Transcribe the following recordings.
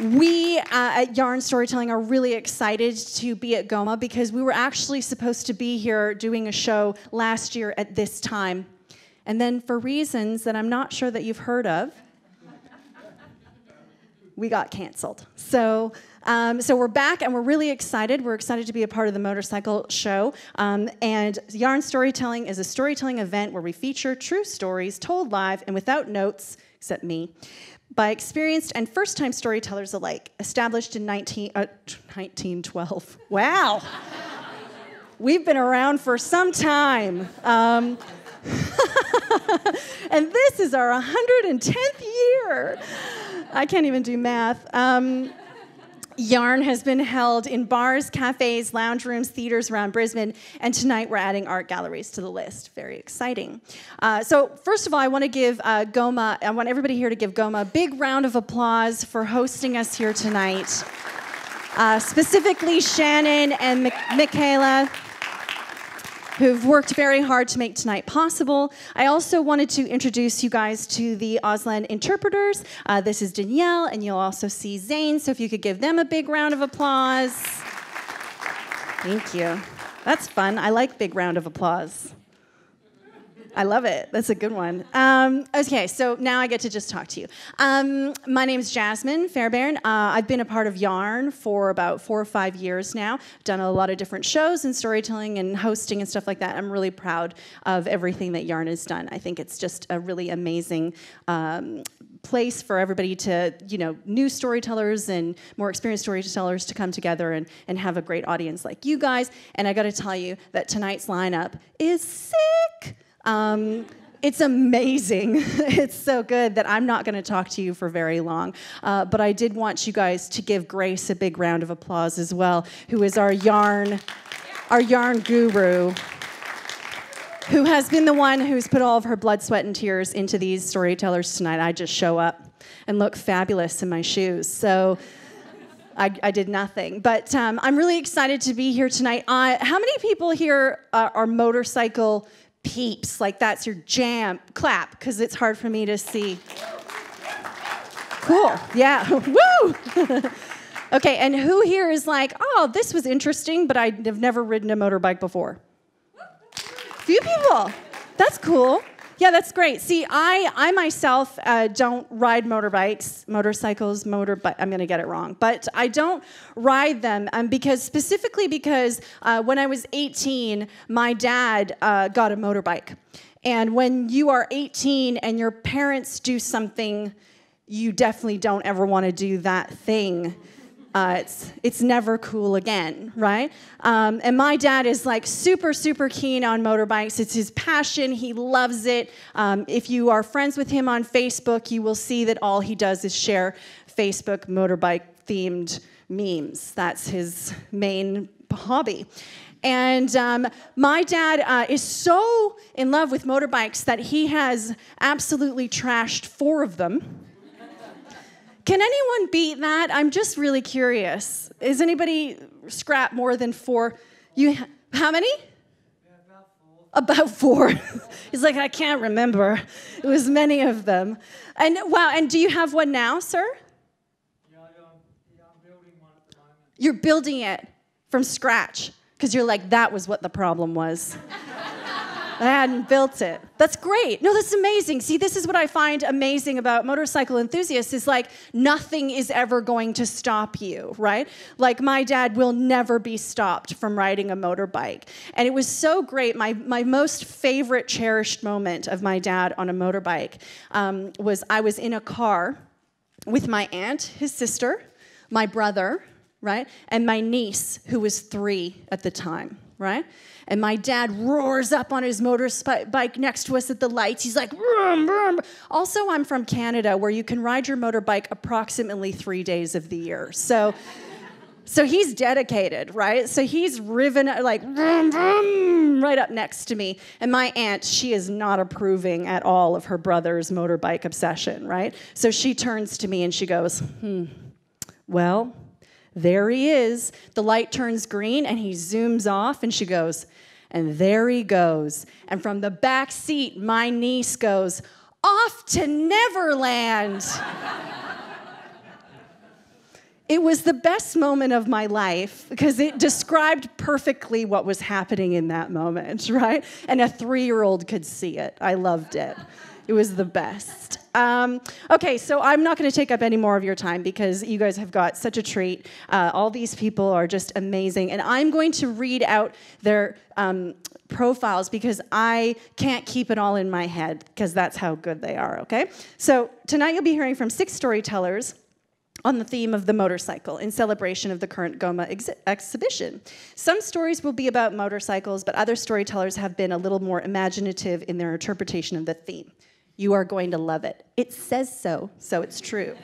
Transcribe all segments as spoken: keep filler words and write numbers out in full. We uh, at Yarn Storytelling are really excited to be at GOMA because we were actually supposed to be here doing a show last year at this time. And then for reasons that I'm not sure that you've heard of, we got canceled. So, um, so we're back and we're really excited. We're excited to be a part of the motorcycle show. Um, and Yarn Storytelling is a storytelling event where we feature true stories told live and without notes, except me, by experienced and first-time storytellers alike, established in nineteen twelve. Wow. We've been around for some time. Um, and this is our one hundred tenth year. I can't even do math. Um, Yarn has been held in bars, cafes, lounge rooms, theaters around Brisbane, and tonight we're adding art galleries to the list. Very exciting. Uh, so first of all, I want to give uh, GOMA, I want everybody here to give GOMA a big round of applause for hosting us here tonight. Uh, specifically Shannon and Mi- Michaela, who've worked very hard to make tonight possible. I also wanted to introduce you guys to the Auslan interpreters. Uh, this is Danielle, and you'll also see Zane, so if you could give them a big round of applause. Thank you. That's fun. I like big round of applause. I love it. That's a good one. Um, okay, so now I get to just talk to you. Um, my name is Jasmine Fairbairn. Uh, I've been a part of Yarn for about four or five years now. Done a lot of different shows and storytelling and hosting and stuff like that. I'm really proud of everything that Yarn has done. I think it's just a really amazing um, place for everybody to, you know, new storytellers and more experienced storytellers to come together and, and have a great audience like you guys. And I got to tell you that tonight's lineup is sick. Um, it's amazing. It's so good that I'm not going to talk to you for very long. Uh, but I did want you guys to give Grace a big round of applause as well, who is our yarn, our yarn guru, who has been the one who's put all of her blood, sweat, and tears into these storytellers tonight. I just show up and look fabulous in my shoes. So I, I did nothing, but um, I'm really excited to be here tonight. Uh, how many people here are, are motorcycle peeps, like that's your jam? Clap, because it's hard for me to see. Cool, yeah, woo! Okay, and who here is like, oh, this was interesting, but I have never ridden a motorbike before? Few people, that's cool. Yeah, that's great. See, I, I myself uh, don't ride motorbikes, motorcycles, motorbike. I'm going to get it wrong. But I don't ride them um, because specifically because uh, when I was eighteen, my dad uh, got a motorbike. And when you are eighteen and your parents do something, you definitely don't ever want to do that thing. Uh, it's, it's never cool again, right? Um, and my dad is like super, super keen on motorbikes. It's his passion. He loves it. Um, if you are friends with him on Facebook, you will see that all he does is share Facebook motorbike-themed memes. That's his main hobby. And um, my dad uh, is so in love with motorbikes that he has absolutely trashed four of them. Can anyone beat that? I'm just really curious. Is anybody scrap more than four? You, how many? About four. About four. He's like, I can't remember. It was many of them. And wow. And do you have one now, sir? Yeah, I, um, yeah I'm building one at the moment. You're building it from scratch because you're like, that was what the problem was. I hadn't built it. That's great. No, that's amazing. See, this is what I find amazing about motorcycle enthusiasts is like nothing is ever going to stop you, right? Like my dad will never be stopped from riding a motorbike. And it was so great. My, my most favorite cherished moment of my dad on a motorbike um, was I was in a car with my aunt, his sister, my brother, right? And my niece, who was three at the time. Right? And my dad roars up on his motorbike next to us at the lights. He's like, vroom, vroom. Also, I'm from Canada, where you can ride your motorbike approximately three days of the year. So, so he's dedicated, right? So he's riven, like, vroom, vroom, right up next to me. And my aunt, she is not approving at all of her brother's motorbike obsession, right? So she turns to me and she goes, hmm, well, there he is. The light turns green and he zooms off and she goes, and there he goes. And from the back seat, my niece goes, off to Neverland. It was the best moment of my life because it described perfectly what was happening in that moment, right? And a three-year-old could see it. I loved it. It was the best. Um, okay, so I'm not going to take up any more of your time because you guys have got such a treat. Uh, all these people are just amazing. And I'm going to read out their um, profiles because I can't keep it all in my head because that's how good they are, okay? So tonight you'll be hearing from six storytellers on the theme of the motorcycle in celebration of the current GOMA ex exhibition. Some stories will be about motorcycles, but other storytellers have been a little more imaginative in their interpretation of the theme. You are going to love it. It says so, so it's true.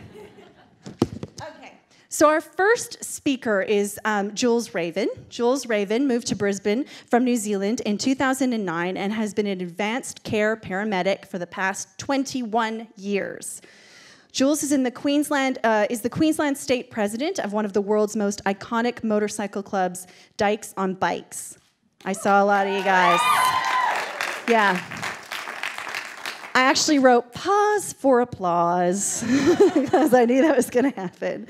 So our first speaker is um, Julz Raven. Julz Raven moved to Brisbane from New Zealand in two thousand nine and has been an advanced care paramedic for the past twenty-one years. Julz is, in the Queensland, uh, is the Queensland state president of one of the world's most iconic motorcycle clubs, Dykes on Bikes. I saw a lot of you guys. Yeah. I actually wrote, pause for applause, because I knew that was going to happen.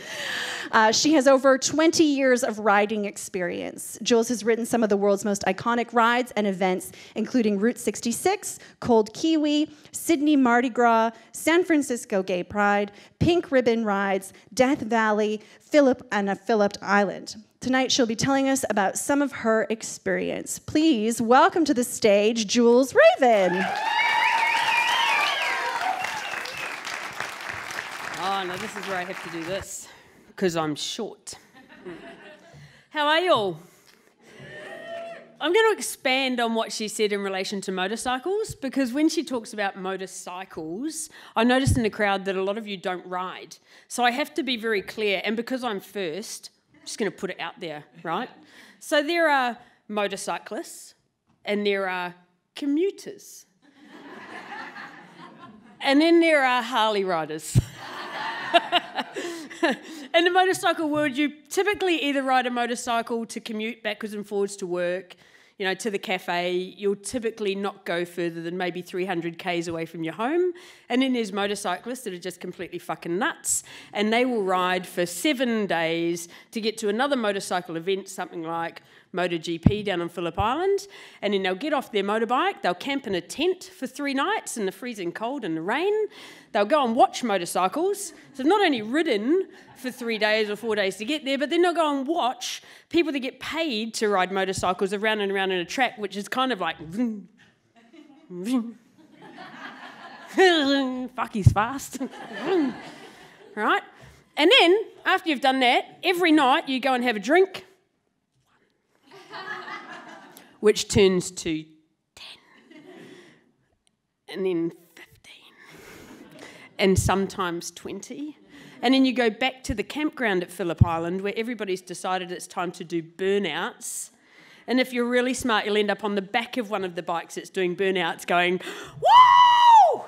Uh, she has over twenty years of riding experience. Julz has ridden some of the world's most iconic rides and events, including Route sixty-six, Cold Kiwi, Sydney Mardi Gras, San Francisco Gay Pride, Pink Ribbon Rides, Death Valley, Phillip and a Phillip Island. Tonight she'll be telling us about some of her experience. Please welcome to the stage Julz Raven. Oh, no, this is where I have to do this, because I'm short. How are y'all? I'm going to expand on what she said in relation to motorcycles, because when she talks about motorcycles, I noticed in the crowd that a lot of you don't ride. So I have to be very clear, and because I'm first, I'm just going to put it out there, right? So there are motorcyclists, and there are commuters. And then there are Harley riders. In the motorcycle world, you typically either ride a motorcycle to commute backwards and forwards to work, you know, to the cafe. You'll typically not go further than maybe three hundred k's away from your home. And then there's motorcyclists that are just completely fucking nuts, and they will ride for seven days to get to another motorcycle event, something like Motor G P down on Phillip Island, and then they'll get off their motorbike, they'll camp in a tent for three nights in the freezing cold and the rain, they'll go and watch motorcycles. So they've not only ridden for three days or four days to get there, but then they'll go and watch people that get paid to ride motorcycles around and around in a track, which is kind of like, vroom, vroom. Fuck, he's fast, right? And then, after you've done that, every night you go and have a drink, which turns to ten, and then fifteen, and sometimes twenty. And then you go back to the campground at Phillip Island where everybody's decided it's time to do burnouts. And if you're really smart, you'll end up on the back of one of the bikes that's doing burnouts going, woo!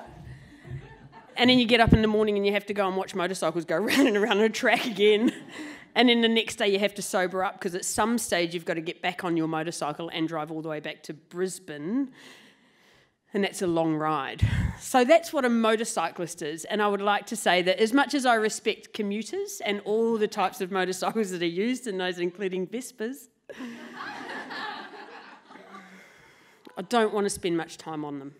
And then you get up in the morning and you have to go and watch motorcycles go round and around on a track again. And then the next day you have to sober up because at some stage you've got to get back on your motorcycle and drive all the way back to Brisbane. And that's a long ride. So that's what a motorcyclist is. And I would like to say that as much as I respect commuters and all the types of motorcycles that are used, and those including Vespas, I don't want to spend much time on them.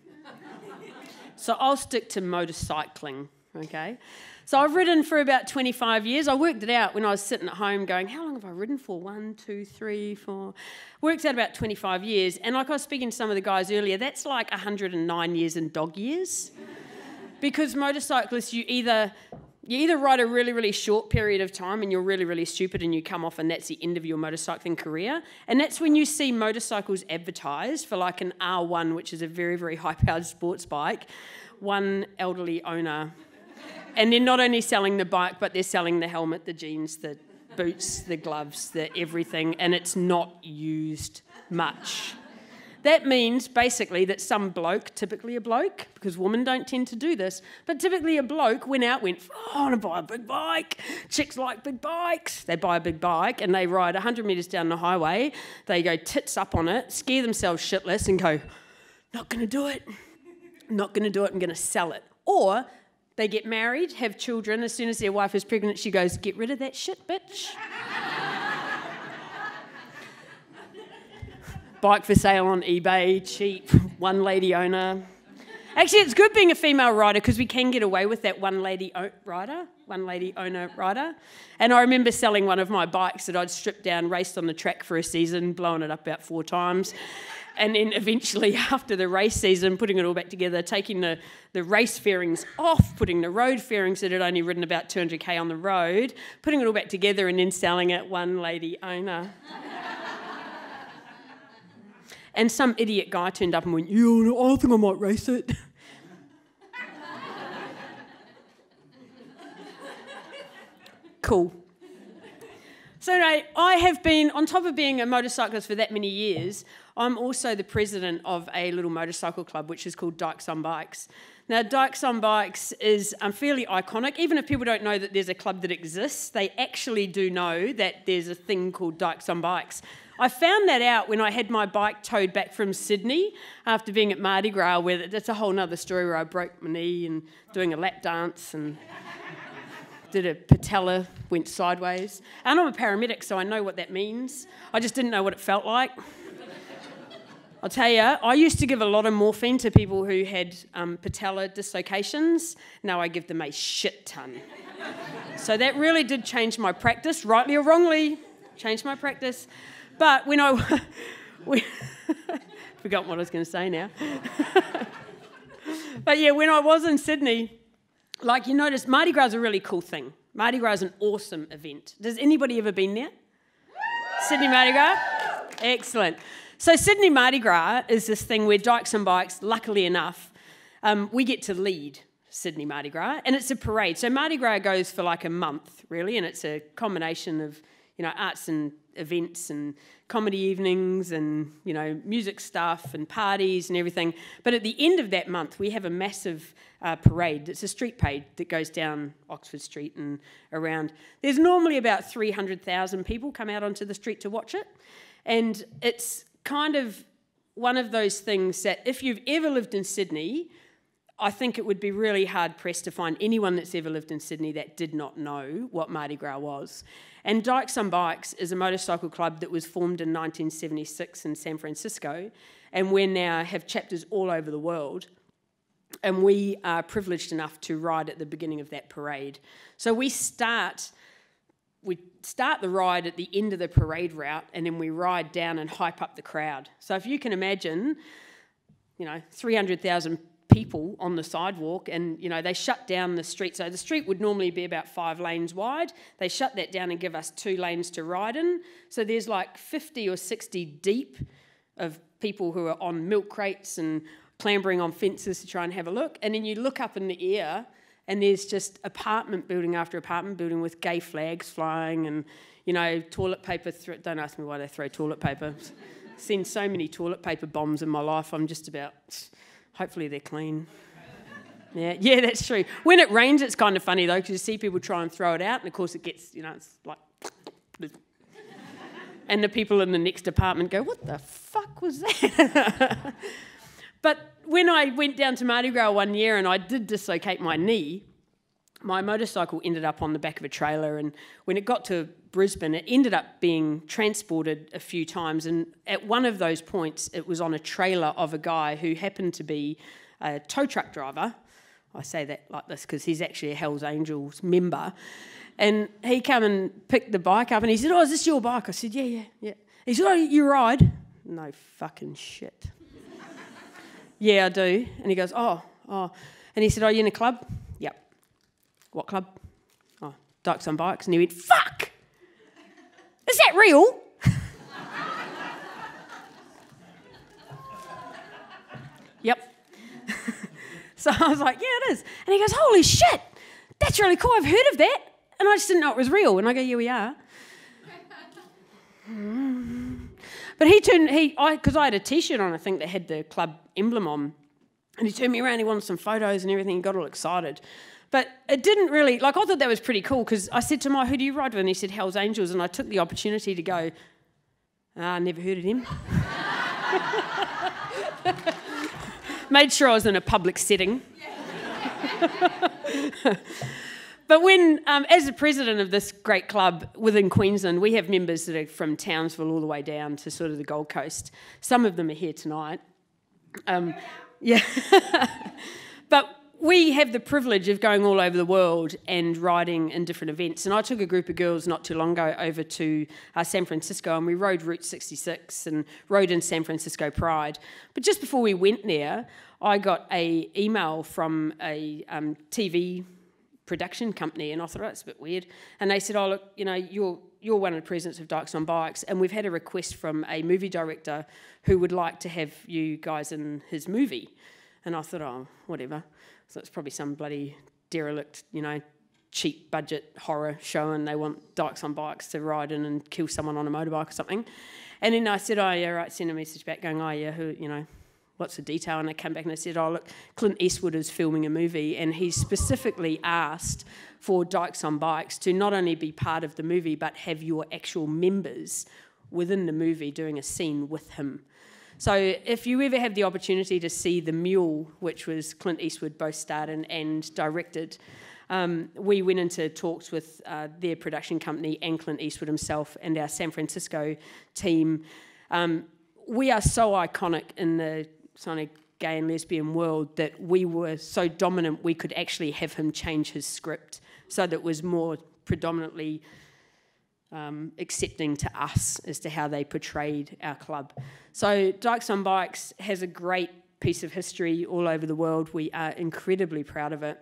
So I'll stick to motorcycling, okay? So I've ridden for about twenty-five years. I worked it out when I was sitting at home going, how long have I ridden for? One, two, three, four. Works out about twenty-five years. And like I was speaking to some of the guys earlier, that's like one hundred and nine years in dog years. Because motorcyclists, you either, you either ride a really, really short period of time and you're really, really stupid and you come off and that's the end of your motorcycling career. And that's when you see motorcycles advertised for like an R one, which is a very, very high-powered sports bike, one elderly owner. And they're not only selling the bike, but they're selling the helmet, the jeans, the boots, the gloves, the everything, and it's not used much. That means, basically, that some bloke, typically a bloke, because women don't tend to do this, but typically a bloke went out, went, oh, I want to buy a big bike. Chicks like big bikes. They buy a big bike, and they ride one hundred metres down the highway. They go tits up on it, scare themselves shitless, and go, not going to do it. Not going to do it. I'm going to sell it. Or They get married, have children. As soon as their wife is pregnant, she goes, "Get rid of that shit, bitch." Bike for sale on eBay, cheap, one lady owner. Actually, it's good being a female rider because we can get away with that one lady rider, one lady owner rider. And I remember selling one of my bikes that I'd stripped down, raced on the track for a season, blowing it up about four times. And then eventually after the race season, putting it all back together, taking the, the race fairings off, putting the road fairings that had only ridden about two hundred K on the road, putting it all back together and then selling it one lady owner. And some idiot guy turned up and went, "Yeah, I think I might race it." Cool. So anyway, I have been, on top of being a motorcyclist for that many years, I'm also the president of a little motorcycle club which is called Dykes on Bikes. Now, Dykes on Bikes is um, fairly iconic. Even if people don't know that there's a club that exists, they actually do know that there's a thing called Dykes on Bikes. I found that out when I had my bike towed back from Sydney after being at Mardi Gras, where that's a whole nother story, where I broke my knee and doing a lap dance and did a patella, went sideways. And I'm a paramedic, so I know what that means. I just didn't know what it felt like. I'll tell you, I used to give a lot of morphine to people who had um, patella dislocations. Now I give them a shit ton. So that really did change my practice, rightly or wrongly, changed my practice. But when I... we, forgotten what I was going to say now. But yeah, when I was in Sydney, like you notice, Mardi Gras is a really cool thing. Mardi Gras is an awesome event. Does anybody ever been there? Sydney Mardi Gras? Excellent. So Sydney Mardi Gras is this thing where Dykes on Bikes, luckily enough, um, we get to lead Sydney Mardi Gras, and it's a parade. So Mardi Gras goes for like a month, really, and it's a combination of, you know, arts and events and comedy evenings and, you know, music stuff and parties and everything. But at the end of that month, we have a massive uh, parade. It's a street parade that goes down Oxford Street and around. There's normally about three hundred thousand people come out onto the street to watch it, and it's kind of one of those things that if you've ever lived in Sydney, I think it would be really hard-pressed to find anyone that's ever lived in Sydney that did not know what Mardi Gras was. And Dykes on Bikes is a motorcycle club that was formed in nineteen seventy-six in San Francisco, and we now have chapters all over the world. And we are privileged enough to ride at the beginning of that parade. So we start... we start the ride at the end of the parade route, and then we ride down and hype up the crowd. So if you can imagine, you know, three hundred thousand people on the sidewalk, and, you know, they shut down the street. So the street would normally be about five lanes wide. They shut that down and give us two lanes to ride in. So there's like fifty or sixty deep of people who are on milk crates and clambering on fences to try and have a look. And then you look up in the air, and there's just apartment building after apartment building with gay flags flying and, you know, toilet paper. Don't ask me why they throw toilet paper. I've seen so many toilet paper bombs in my life. I'm just about... hopefully they're clean. Yeah, yeah, that's true. When it rains, it's kind of funny, though, because you see people try and throw it out, and, of course, it gets, you know, it's like... and the people in the next apartment go, "What the fuck was that?" But... when I went down to Mardi Gras one year and I did dislocate my knee, my motorcycle ended up on the back of a trailer, and when it got to Brisbane, it ended up being transported a few times, and at one of those points it was on a trailer of a guy who happened to be a tow truck driver. I say that like this because he's actually a Hell's Angels member. And he came and picked the bike up and he said, "Oh, is this your bike?" I said, "Yeah, yeah, yeah." He said, "Oh, you ride?" No fucking shit. "Yeah, I do." And he goes, "Oh, oh." And he said, "Are you in a club?" "Yep." "What club?" "Oh, Dykes on Bikes." And he went, "Fuck! Is that real?" Yep. So I was like, "Yeah, it is." And he goes, "Holy shit, that's really cool. I've heard of that. And I just didn't know it was real." And I go, "Yeah, we are." But he turned, he, I, because I had a T-shirt on, I think, that had the club emblem on, and he turned me around, he wanted some photos and everything, he got all excited. But it didn't really, like, I thought that was pretty cool, because I said to him, "Who do you ride with?" And he said, "Hell's Angels," and I took the opportunity to go, "Ah, I never heard of him." Made sure I was in a public setting. But when, um, as the president of this great club within Queensland, we have members that are from Townsville all the way down to sort of the Gold Coast. Some of them are here tonight. Um, yeah. But we have the privilege of going all over the world and riding in different events. And I took a group of girls not too long ago over to uh, San Francisco, and we rode Route sixty-six and rode in San Francisco Pride. But just before we went there, I got an email from a um, T V production company, and I thought, oh, it's a bit weird. And they said, oh, look, you know, you're, you're one of the presidents of Dykes on Bikes, and we've had a request from a movie director who would like to have you guys in his movie. And I thought, oh, whatever. So it's probably some bloody derelict, you know, cheap budget horror show, and they want Dykes on Bikes to ride in and kill someone on a motorbike or something. And then I said, oh, yeah, right, send a message back going, oh, yeah, who, you know, what's the detail? And they came back and they said, oh, look, Clint Eastwood is filming a movie, and he specifically asked for Dykes on Bikes to not only be part of the movie but have your actual members within the movie doing a scene with him. So if you ever have the opportunity to see The Mule, which was Clint Eastwood both starred in and directed, um, we went into talks with uh, their production company and Clint Eastwood himself and our San Francisco team. Um, we are so iconic in the sort of gay and lesbian world that we were so dominant we could actually have him change his script so that it was more predominantly um, accepting to us as to how they portrayed our club. So Dykes on Bikes has a great piece of history all over the world. We are incredibly proud of it,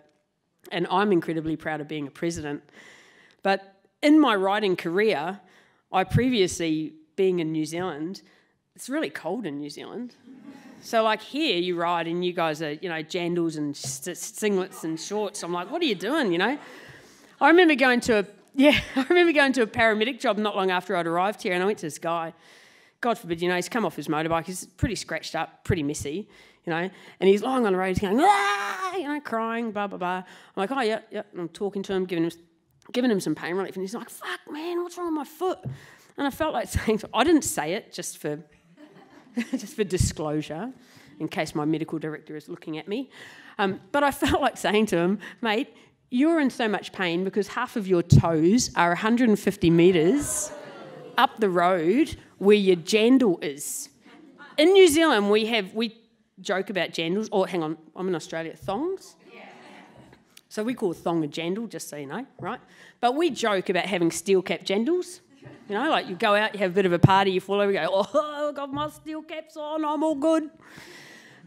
and I'm incredibly proud of being a president. But in my riding career, I previously, being in New Zealand, it's really cold in New Zealand. So, like, here you ride and you guys are, you know, jandals and singlets and shorts. I'm like, what are you doing, you know? I remember going to a, yeah, I remember going to a paramedic job not long after I'd arrived here, and I went to this guy. God forbid, you know, he's come off his motorbike. He's pretty scratched up, pretty messy, you know, and he's lying on the road, he's going, ah, you know, crying, blah, blah, blah. I'm like, oh, yeah, yeah, and I'm talking to him, giving him, giving him some pain relief, and he's like, fuck, man, what's wrong with my foot? And I felt like saying, I didn't say it just for... just for disclosure, in case my medical director is looking at me. Um, but I felt like saying to him, mate, you're in so much pain because half of your toes are one hundred fifty metres up the road where your jandal is. In New Zealand, we have, we joke about jandals, or hang on, I'm in Australia, thongs? Yeah. So we call a thong a jandal, just so you know, right? But we joke about having steel cap jandals. You know, like you go out, you have a bit of a party, you fall over, you go, oh, I've got my steel caps on, I'm all good.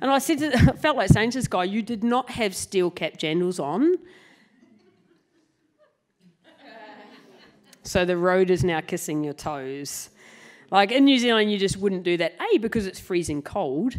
And I said, to, I felt like saying to this guy, you did not have steel cap jandals on. So the road is now kissing your toes. Like in New Zealand, you just wouldn't do that. A, because it's freezing cold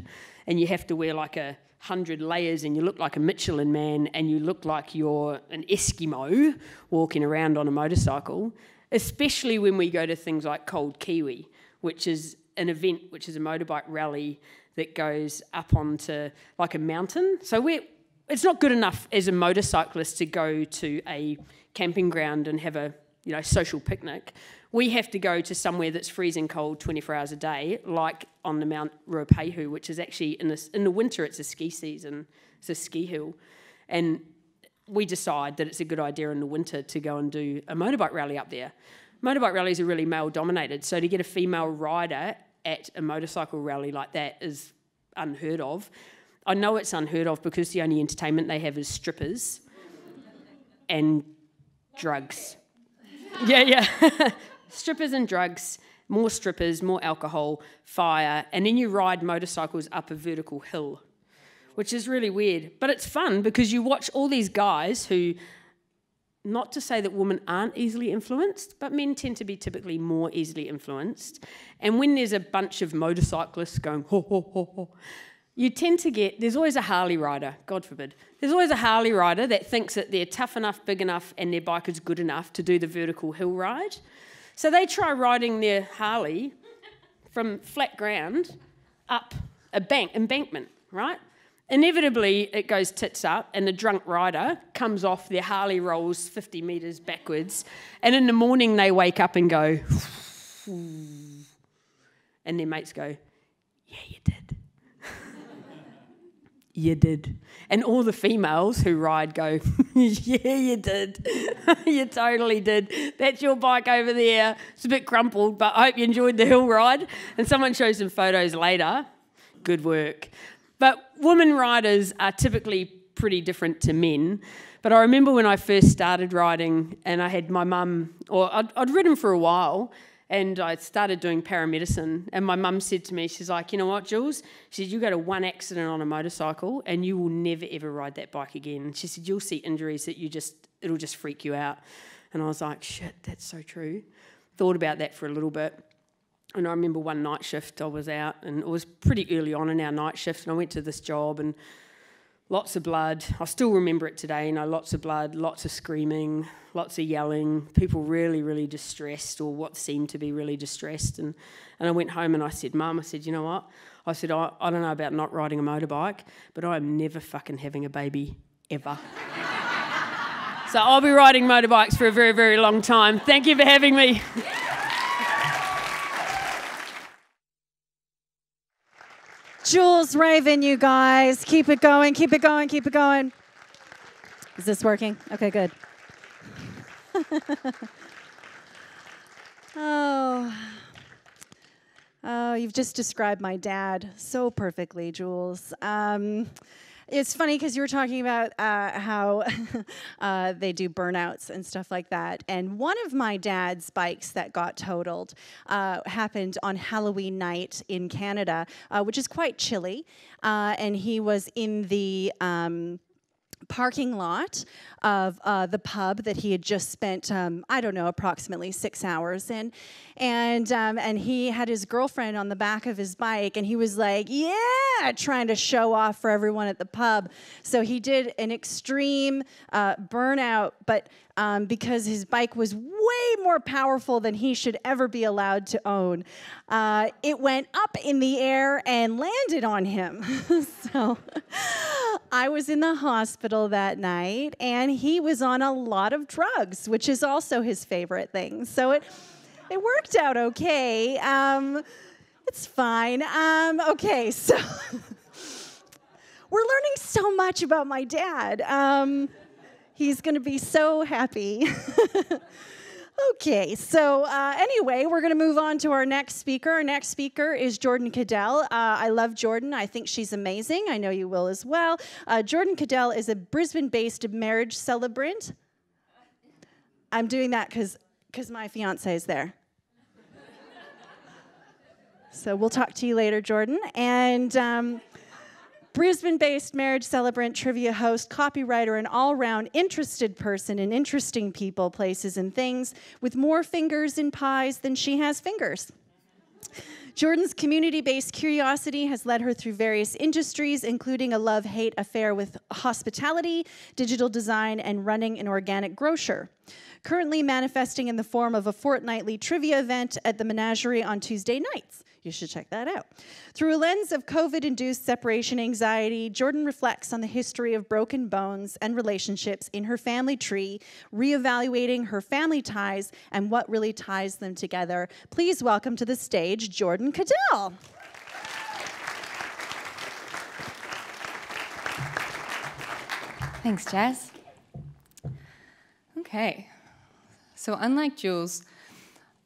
and you have to wear like a hundred layers and you look like a Michelin man and you look like you're an Eskimo walking around on a motorcycle. Especially when we go to things like Cold Kiwi, which is an event, which is a motorbike rally that goes up onto like a mountain. So we're, it's not good enough as a motorcyclist to go to a camping ground and have a, you know, social picnic. We have to go to somewhere that's freezing cold twenty-four hours a day, like on the Mount Ruapehu, which is actually in the, in the winter, it's a ski season, it's a ski hill. And we decide that it's a good idea in the winter to go and do a motorbike rally up there. Motorbike rallies are really male-dominated, so to get a female rider at a motorcycle rally like that is unheard of. I know it's unheard of because the only entertainment they have is strippers and drugs. Yeah, yeah. Strippers and drugs, more strippers, more alcohol, fire, and then you ride motorcycles up a vertical hill, which is really weird. But it's fun because you watch all these guys who, not to say that women aren't easily influenced, but men tend to be typically more easily influenced. And when there's a bunch of motorcyclists going, ho, ho, ho, ho, you tend to get, there's always a Harley rider, God forbid, there's always a Harley rider that thinks that they're tough enough, big enough, and their bike is good enough to do the vertical hill ride. So they try riding their Harley from flat ground up a bank, embankment, right? Inevitably, it goes tits up and the drunk rider comes off, their Harley rolls fifty metres backwards, and in the morning they wake up and go, and their mates go, yeah, you did. you did. And all the females who ride go, yeah, you did. You totally did. That's your bike over there. It's a bit crumpled, but I hope you enjoyed the hill ride. And someone shows some photos later. Good work. But women riders are typically pretty different to men. But I remember when I first started riding and I had my mum, or I'd, I'd ridden for a while, and I started doing paramedicine, and my mum said to me, she's like, you know what, Julz? She said, you go to one accident on a motorcycle and you will never, ever ride that bike again. She said, you'll see injuries that you just, it'll just freak you out. And I was like, shit, that's so true. Thought about that for a little bit. And I remember one night shift I was out, and it was pretty early on in our night shift, and I went to this job and lots of blood. I still remember it today, you know, lots of blood, lots of screaming, lots of yelling, people really, really distressed, or what seemed to be really distressed. And, and I went home and I said, Mum, I said, you know what? I said, I, I don't know about not riding a motorbike, but I am never fucking having a baby, ever. So I'll be riding motorbikes for a very, very long time. Thank you for having me. Julz Raven, you guys. Keep it going, keep it going, keep it going. Is this working? Okay, good. oh. oh, you've just described my dad so perfectly, Julz. Um, it's funny because you were talking about uh, how uh, they do burnouts and stuff like that. And one of my dad's bikes that got totaled uh, happened on Halloween night in Canada, uh, which is quite chilly. Uh, and he was in the... Um, parking lot of uh, the pub that he had just spent, um, I don't know, approximately six hours in. And, um, and he had his girlfriend on the back of his bike, and he was like, yeah, trying to show off for everyone at the pub. So he did an extreme uh, burnout, but um, because his bike was way more powerful than he should ever be allowed to own, uh, it went up in the air and landed on him. So I was in the hospital that night, and he was on a lot of drugs, which is also his favorite thing. So it it worked out okay. Um, it's fine. Um, okay, so we're learning so much about my dad. Um, he's going to be so happy. Okay, so uh, anyway, we're going to move on to our next speaker. Our next speaker is Jordan Cadell. Uh, I love Jordan. I think she's amazing. I know you will as well. Uh, Jordan Cadell is a Brisbane-based marriage celebrant. I'm doing that because because my fiancé is there. So we'll talk to you later, Jordan. And... Um, Brisbane-based marriage celebrant, trivia host, copywriter, and all-round interested person in interesting people, places, and things, with more fingers in pies than she has fingers. Jordan's community-based curiosity has led her through various industries, including a love-hate affair with hospitality, digital design, and running an organic grocer. Currently manifesting in the form of a fortnightly trivia event at the Menagerie on Tuesday nights. You should check that out. Through a lens of COVID-induced separation anxiety, Jordan reflects on the history of broken bones and relationships in her family tree, reevaluating her family ties and what really ties them together. Please welcome to the stage Jordan Cadell. Thanks, Jazz. Okay, so unlike Julz,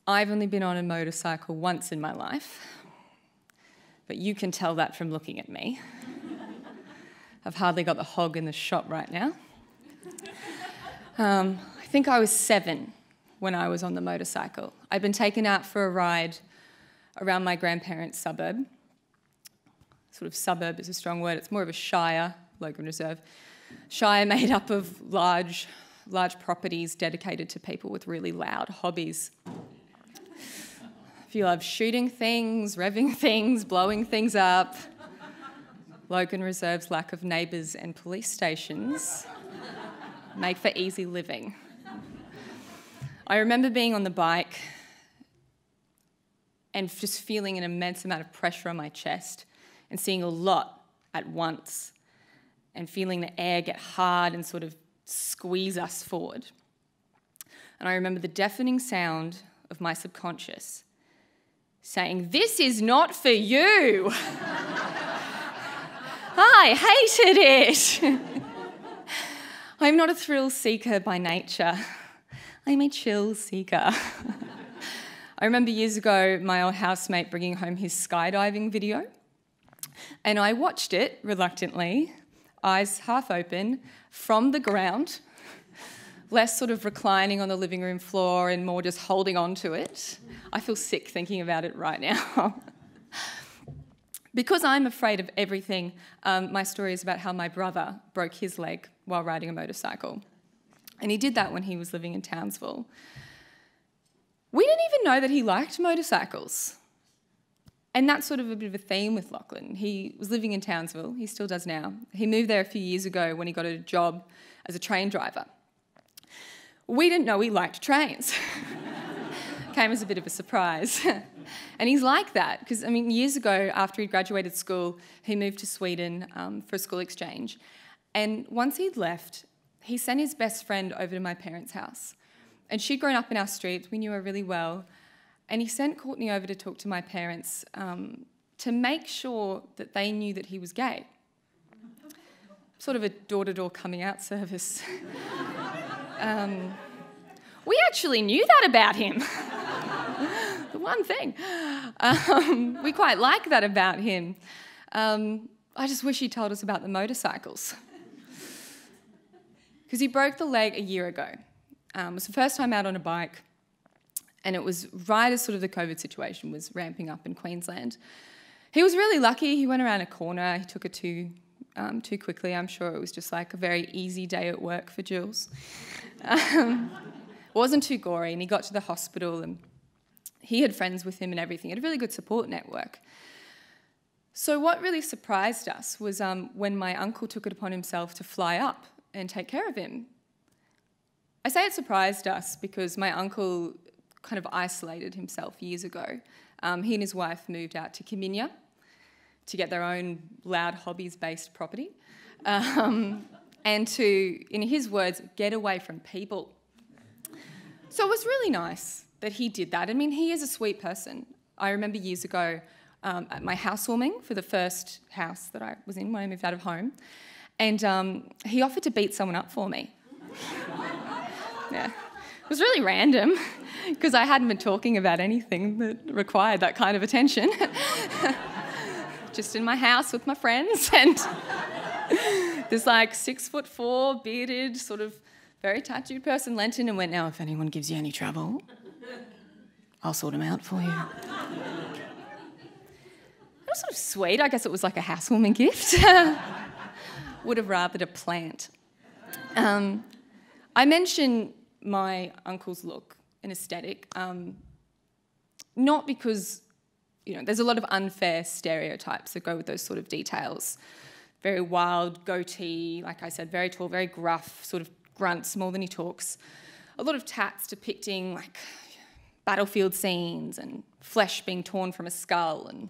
I've only been on a motorcycle once in my life, but you can tell that from looking at me. I've hardly got the hog in the shop right now. Um, I think I was seven when I was on the motorcycle. I'd been taken out for a ride around my grandparents' suburb. Sort of suburb is a strong word. It's more of a shire, Logan Reserve. Shire made up of large, large properties dedicated to people with really loud hobbies. If you love shooting things, revving things, blowing things up, Logan Reserve's lack of neighbours and police stations make for easy living. I remember being on the bike and just feeling an immense amount of pressure on my chest and seeing a lot at once and feeling the air get hard and sort of squeeze us forward. And I remember the deafening sound of my subconscious saying, this is not for you. I hated it. I'm not a thrill seeker by nature. I'm a chill seeker. I remember years ago, my old housemate bringing home his skydiving video, and I watched it reluctantly, eyes half open, from the ground, less sort of reclining on the living room floor and more just holding on to it. I feel sick thinking about it right now. Because I'm afraid of everything, um, my story is about how my brother broke his leg while riding a motorcycle. And he did that when he was living in Townsville. We didn't even know that he liked motorcycles. And that's sort of a bit of a theme with Lachlan. He was living in Townsville, he still does now. He moved there a few years ago when he got a job as a train driver. We didn't know he liked trains. Came as a bit of a surprise. And he's like that, because I mean, years ago, after he graduated school, he moved to Sweden um, for a school exchange. And once he'd left, he sent his best friend over to my parents' house. And she'd grown up in our street, we knew her really well. And he sent Courtney over to talk to my parents um, to make sure that they knew that he was gay. Sort of a door-to-door coming out service. um, we actually knew that about him. The one thing. Um, we quite like that about him. Um, I just wish he told us about the motorcycles. Because he broke the leg a year ago. Um, it was the first time out on a bike, and it was right as sort of the COVID situation was ramping up in Queensland. He was really lucky. He went around a corner. He took it too, um, too quickly. I'm sure it was just like a very easy day at work for Julz. Um, it wasn't too gory, and he got to the hospital, and he had friends with him and everything. He had a really good support network. So what really surprised us was um, when my uncle took it upon himself to fly up and take care of him. I say it surprised us because my uncle kind of isolated himself years ago. Um, he and his wife moved out to Kiminya to get their own loud hobbies-based property um, and to, in his words, get away from people. So it was really nice that he did that. I mean, he is a sweet person. I remember years ago um, at my housewarming for the first house that I was in when I moved out of home, and um, he offered to beat someone up for me. Yeah. It was really random, because I hadn't been talking about anything that required that kind of attention. Just in my house with my friends, and this like six foot four, bearded, sort of very tattooed person leant in and went, "Now, if anyone gives you any trouble, I'll sort them out for you." It was sort of sweet. I guess it was like a housewarming gift. Would have rathered a plant. Um, I mention my uncle's look and aesthetic, um, not because, you know, there's a lot of unfair stereotypes that go with those sort of details. Very wild goatee, like I said, very tall, very gruff, sort of grunts more than he talks. A lot of tats depicting like battlefield scenes and flesh being torn from a skull and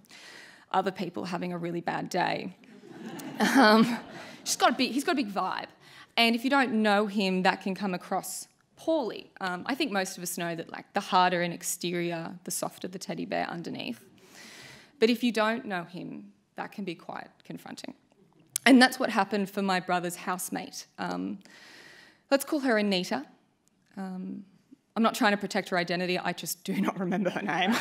other people having a really bad day. um, she's got a big, he's got a big vibe. And if you don't know him, that can come across poorly. Um, I think most of us know that, like, the harder an exterior, the softer the teddy bear underneath. But if you don't know him, that can be quite confronting. And that's what happened for my brother's housemate. Um, let's call her Anita. Um, I'm not trying to protect her identity. I just do not remember her name.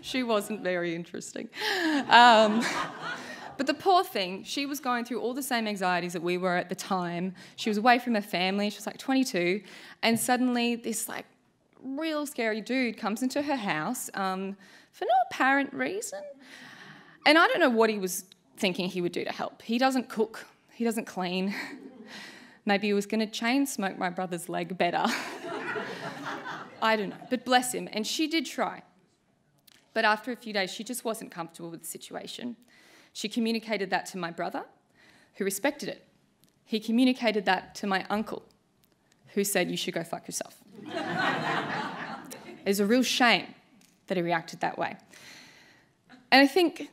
She wasn't very interesting. Um, But the poor thing, she was going through all the same anxieties that we were at the time. She was away from her family, she was like twenty-two, and suddenly this like real scary dude comes into her house um, for no apparent reason. And I don't know what he was thinking he would do to help. He doesn't cook, he doesn't clean. Maybe he was gonna chain smoke my brother's leg better. I don't know, but bless him. And she did try. But after a few days, she just wasn't comfortable with the situation. She communicated that to my brother, who respected it. He communicated that to my uncle, who said, "You should go fuck yourself." It was a real shame that he reacted that way. And I think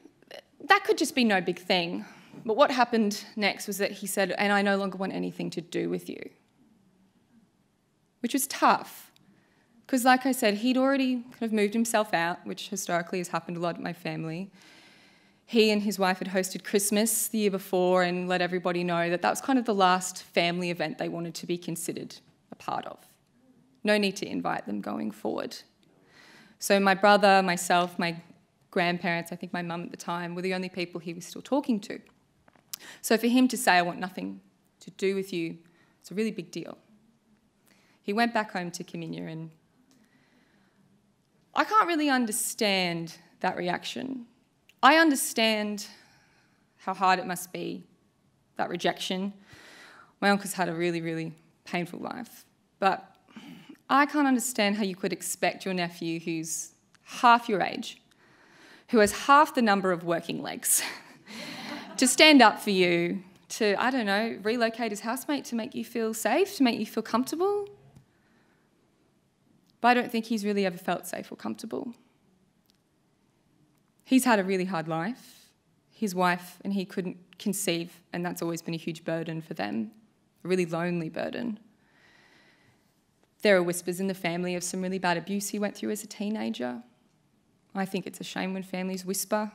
that could just be no big thing. But what happened next was that he said, "And I no longer want anything to do with you." Which was tough. Because like I said, he'd already kind of moved himself out, which historically has happened a lot in my family. he and his wife had hosted Christmas the year before and let everybody know that that was kind of the last family event they wanted to be considered a part of. No need to invite them going forward. So my brother, myself, my grandparents, I think my mum at the time, were the only people he was still talking to. So for him to say, I want nothing to do with you, it's a really big deal. He went back home to Kiminya, and I can't really understand that reaction. I understand how hard it must be, that rejection. My uncle's had a really, really painful life. But I can't understand how you could expect your nephew, who's half your age, who has half the number of working legs, to stand up for you, to, I don't know, relocate his housemate to make you feel safe, to make you feel comfortable. But I don't think he's really ever felt safe or comfortable. He's had a really hard life. His wife and he couldn't conceive, and that's always been a huge burden for them, a really lonely burden. There are whispers in the family of some really bad abuse he went through as a teenager. I think it's a shame when families whisper,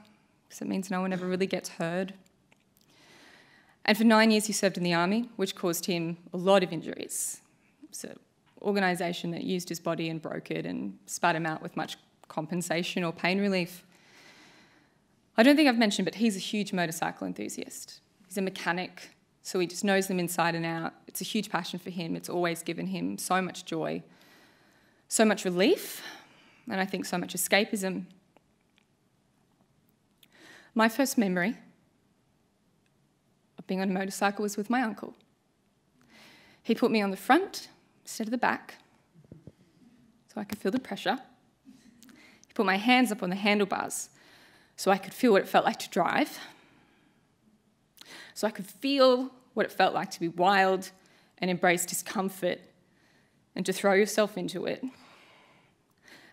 because it means no one ever really gets heard. And for nine years he served in the army, which caused him a lot of injuries. It's an organisation that used his body and broke it and spat him out with much compensation or pain relief. I don't think I've mentioned, but he's a huge motorcycle enthusiast. He's a mechanic, so he just knows them inside and out. It's a huge passion for him. It's always given him so much joy, so much relief, and I think so much escapism. My first memory of being on a motorcycle was with my uncle. He put me on the front instead of the back so I could feel the pressure. He put my hands up on the handlebars so I could feel what it felt like to drive, so I could feel what it felt like to be wild and embrace discomfort and to throw yourself into it,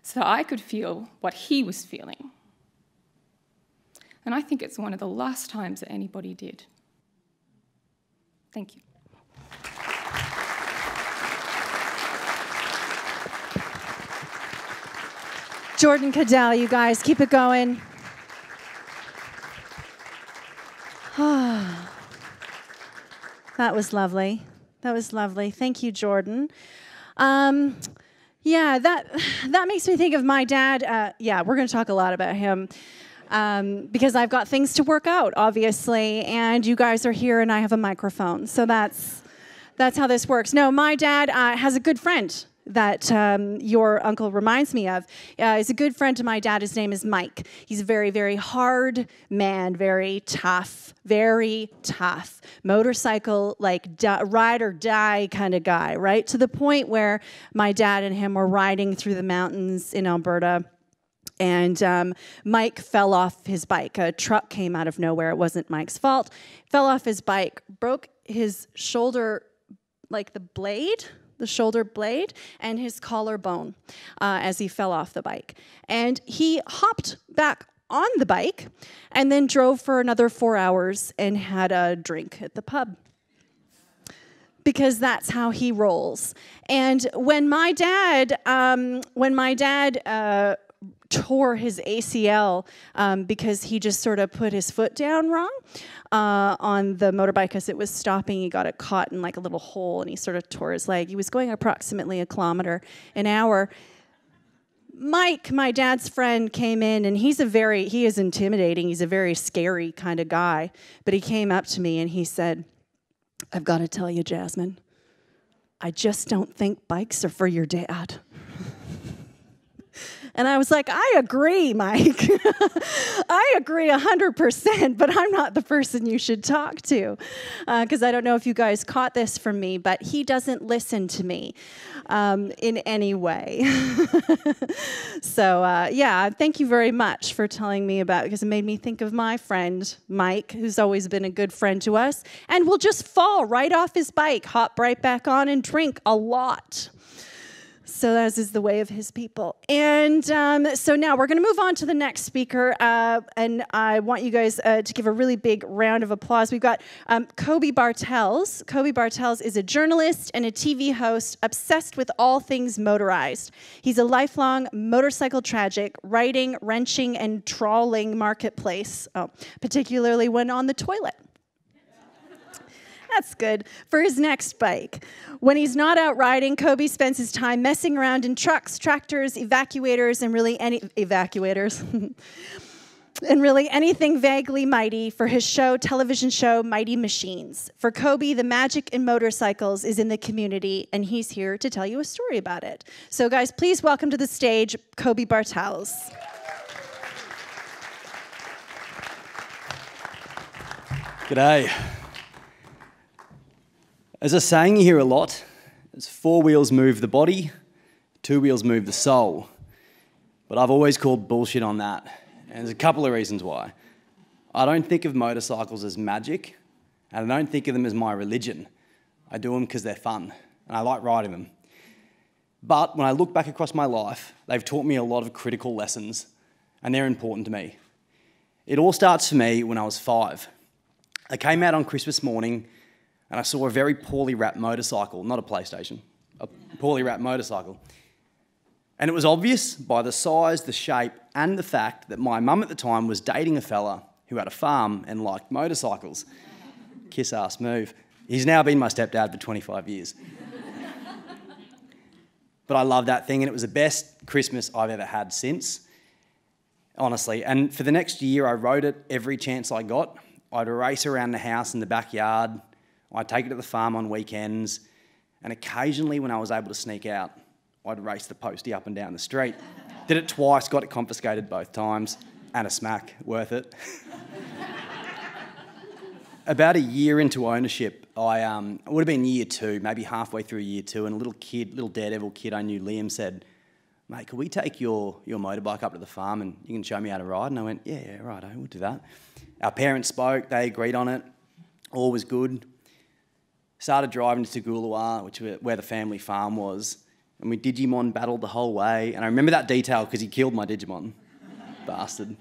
so I could feel what he was feeling. And I think it's one of the last times that anybody did. Thank you. Jordan Cadell, you guys, keep it going. Ah, that was lovely. That was lovely. Thank you, Jordan. Um, yeah, that that makes me think of my dad. Uh, yeah, we're going to talk a lot about him um, because I've got things to work out, obviously, and you guys are here, and I have a microphone, so that's that's how this works. No, my dad uh, has a good friend that um, your uncle reminds me of. Uh, he's a good friend to my dad. His name is Mike. He's a very, very hard man, very tough, very tough. Motorcycle, like die, ride or die kind of guy, right? To the point where my dad and him were riding through the mountains in Alberta, and um, Mike fell off his bike. A truck came out of nowhere. It wasn't Mike's fault. Fell off his bike, broke his shoulder, like the blade, the shoulder blade, and his collarbone uh, as he fell off the bike. And he hopped back on the bike and then drove for another four hours and had a drink at the pub, because that's how he rolls. And when my dad, um, when my dad uh, tore his A C L um, because he just sort of put his foot down wrong uh, on the motorbike as it was stopping. He got it caught in like a little hole and he sort of tore his leg. He was going approximately a kilometer an hour. Mike, my dad's friend, came in, and he's a very, he is intimidating. He's a very scary kind of guy. But he came up to me and he said, I've got to tell you, Jasmine, I just don't think bikes are for your dad. And I was like, I agree, Mike. I agree one hundred percent, but I'm not the person you should talk to, because uh, I don't know if you guys caught this from me, but he doesn't listen to me um, in any way. So, uh, yeah, thank you very much for telling me about it, because it made me think of my friend, Mike, who's always been a good friend to us, and will just fall right off his bike, hop right back on, and drink a lot. So as is the way of his people. And um, so now we're going to move on to the next speaker. Uh, and I want you guys uh, to give a really big round of applause. We've got um, Cobey Bartels. Cobey Bartels is a journalist and a T V host obsessed with all things motorized. He's a lifelong motorcycle tragic, riding, wrenching, and trawling marketplace, oh, particularly when on the toilet. That's good. For his next bike. When he's not out riding, Cobey spends his time messing around in trucks, tractors, evacuators, and really any evacuators. and really anything vaguely mighty for his show, television show, Mighty Machines. For Cobey, the magic in motorcycles is in the community, and he's here to tell you a story about it. So guys, please welcome to the stage Cobey Bartels. G'day. As a saying you hear a lot, it's four wheels move the body, two wheels move the soul. But I've always called bullshit on that, and there's a couple of reasons why. I don't think of motorcycles as magic, and I don't think of them as my religion. I do them because they're fun, and I like riding them. But when I look back across my life, they've taught me a lot of critical lessons, and they're important to me. It all starts for me when I was five. I came out on Christmas morning, and I saw a very poorly wrapped motorcycle, not a PlayStation, a poorly wrapped motorcycle. And it was obvious by the size, the shape, and the fact that my mum at the time was dating a fella who had a farm and liked motorcycles. Kiss-ass move. He's now been my stepdad for twenty-five years. But I loved that thing, and it was the best Christmas I've ever had since, honestly. And for the next year, I rode it every chance I got. I'd race around the house in the backyard, I'd take it to the farm on weekends, and occasionally when I was able to sneak out, I'd race the postie up and down the street. Did it twice, got it confiscated both times, and a smack, worth it. About a year into ownership, I um, it would have been year two, maybe halfway through year two, and a little kid, little daredevil kid I knew, Liam, said, "Mate, could we take your, your motorbike up to the farm and you can show me how to ride?" And I went, yeah, yeah, right, I will do that. Our parents spoke, they agreed on it, all was good. Started driving to Goolawah, which was where the family farm was, and we Digimon battled the whole way. And I remember that detail because he killed my Digimon. Bastard.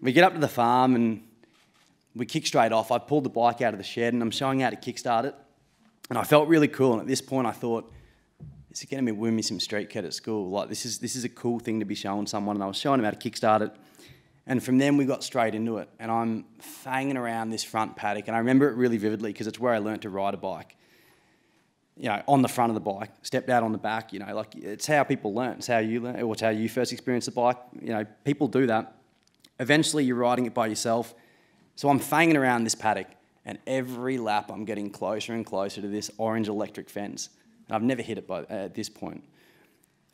We get up to the farm and we kick straight off. I pulled the bike out of the shed and I'm showing how to kickstart it. And I felt really cool. And at this point I thought, this is going to win me some street cred at school. Like, this is, this is a cool thing to be showing someone. And I was showing him how to kickstart it. And from then we got straight into it, and I'm fanging around this front paddock, and I remember it really vividly because it's where I learned to ride a bike. You know, on the front of the bike, stepped out on the back, you know, like it's how people learn, it's how you learn, or it's how you first experience a bike. You know, people do that. Eventually you're riding it by yourself. So I'm fanging around this paddock, and every lap I'm getting closer and closer to this orange electric fence. And I've never hit it by, uh, at this point.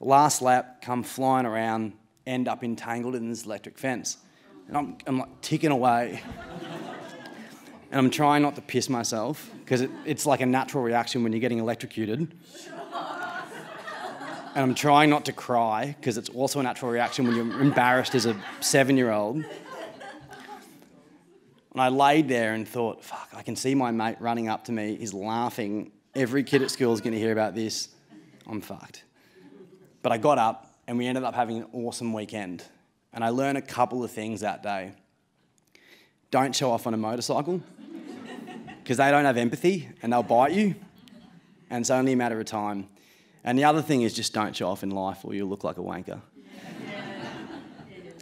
Last lap, come flying around, end up entangled in this electric fence. And I'm, I'm like ticking away. And I'm trying not to piss myself, because it, it's like a natural reaction when you're getting electrocuted. And I'm trying not to cry, because it's also a natural reaction when you're embarrassed as a seven-year-old. And I laid there and thought, fuck, I can see my mate running up to me. He's laughing. Every kid at school is going to hear about this. I'm fucked. But I got up, and we ended up having an awesome weekend. And I learned a couple of things that day. Don't show off on a motorcycle, because they don't have empathy and they'll bite you. And it's only a matter of time. And the other thing is just don't show off in life or you'll look like a wanker.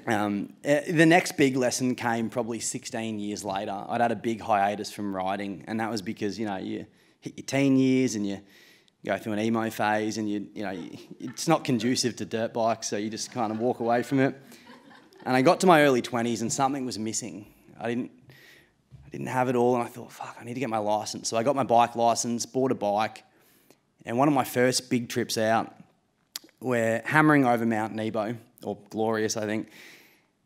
um, the next big lesson came probably sixteen years later. I'd had a big hiatus from riding, and that was because, you know, you hit your teen years and you go through an emo phase, and you, you know, it's not conducive to dirt bikes, so you just kind of walk away from it. And I got to my early twenties, and something was missing. I didn't, I didn't have it all, and I thought, fuck, I need to get my license. So I got my bike license, bought a bike, and one of my first big trips out, we're hammering over Mount Nebo, or Glorious, I think,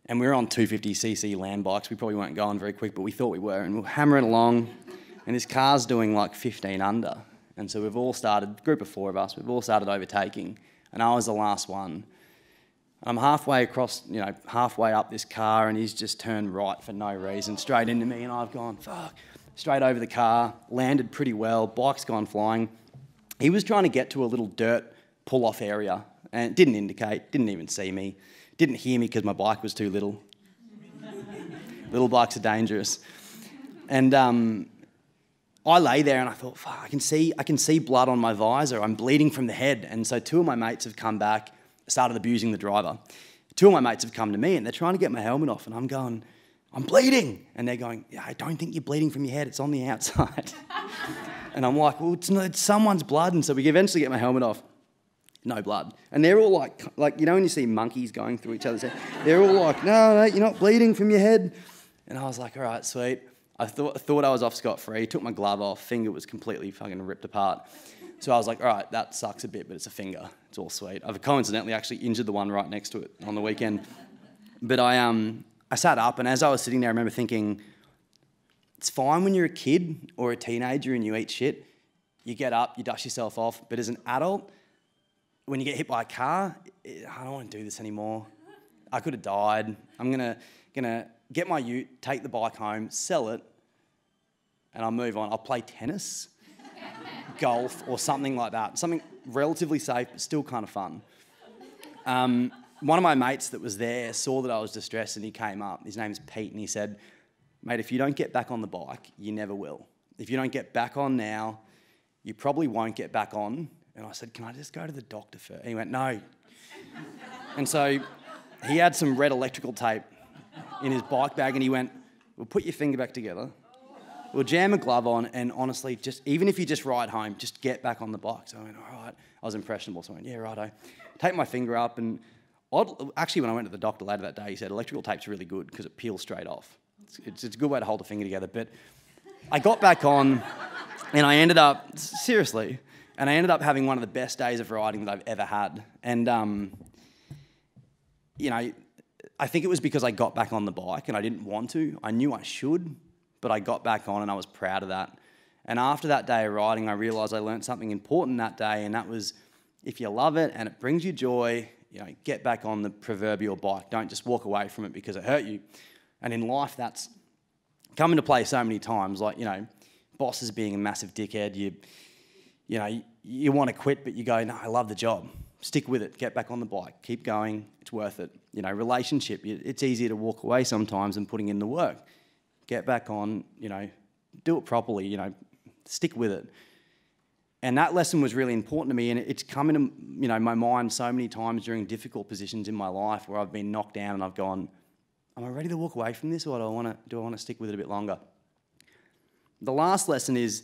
and we were on two fifty c c land bikes. We probably weren't going very quick, but we thought we were, and we're hammering along, and this car's doing like fifteen under. And so we've all started, group of four of us, we've all started overtaking. And I was the last one. And I'm halfway across, you know, halfway up this car, and he's just turned right for no reason, straight into me, and I've gone, fuck, straight over the car, landed pretty well, bike's gone flying. He was trying to get to a little dirt pull-off area and didn't indicate, didn't even see me, didn't hear me because my bike was too little. Little bikes are dangerous. And um, I lay there and I thought, fuck, I can see, I can see blood on my visor. I'm bleeding from the head. And so two of my mates have come back, started abusing the driver. Two of my mates have come to me and they're trying to get my helmet off and I'm going, I'm bleeding. And they're going, yeah, I don't think you're bleeding from your head. It's on the outside. And I'm like, well, it's, no, it's someone's blood. And so we eventually get my helmet off. No blood. And they're all like, like you know when you see monkeys going through each other's head? They're all like, no, no, you're not bleeding from your head. And I was like, all right, sweet. I thought, thought I was off scot-free. Took my glove off. Finger was completely fucking ripped apart. So I was like, all right, that sucks a bit, but it's a finger. It's all sweet. I've coincidentally actually injured the one right next to it on the weekend. But I, um, I sat up, and as I was sitting there, I remember thinking, it's fine when you're a kid or a teenager and you eat shit. You get up, you dust yourself off. But as an adult, when you get hit by a car, it, I don't want to do this anymore. I could have died. I'm gonna, gonna get my ute, take the bike home, sell it, and I'll move on. I'll play tennis, golf, or something like that. Something relatively safe, but still kind of fun. Um, one of my mates that was there saw that I was distressed and he came up. His name's Pete, and he said, mate, if you don't get back on the bike, you never will. If you don't get back on now, you probably won't get back on. And I said, can I just go to the doctor first? And he went, no. And so he had some red electrical tape in his bike bag and he went, well, put your finger back together. We'll jam a glove on and honestly, just even if you just ride home, just get back on the bike. So I went, all right. I was impressionable. So I went, yeah, righto. Take my finger up and I'll, actually when I went to the doctor later that day, he said electrical tape's really good because it peels straight off. It's, it's, it's a good way to hold a finger together. But I got back on and I ended up, seriously, and I ended up having one of the best days of riding that I've ever had. And, um, you know, I think it was because I got back on the bike and I didn't want to. I knew I should, but I got back on and I was proud of that. And after that day of riding, I realised I learned something important that day, and that was if you love it and it brings you joy, you know, get back on the proverbial bike. Don't just walk away from it because it hurt you. And in life, that's come into play so many times. Like, you know, bosses being a massive dickhead, you... You know, you want to quit, but you go, no, I love the job. Stick with it. Get back on the bike. Keep going. It's worth it. You know, relationship, it's easier to walk away sometimes than putting in the work. Get back on, you know, do it properly, you know, stick with it. And that lesson was really important to me, and it's come into, you know, my mind so many times during difficult positions in my life where I've been knocked down and I've gone, am I ready to walk away from this or do I want to, do I want to stick with it a bit longer? The last lesson is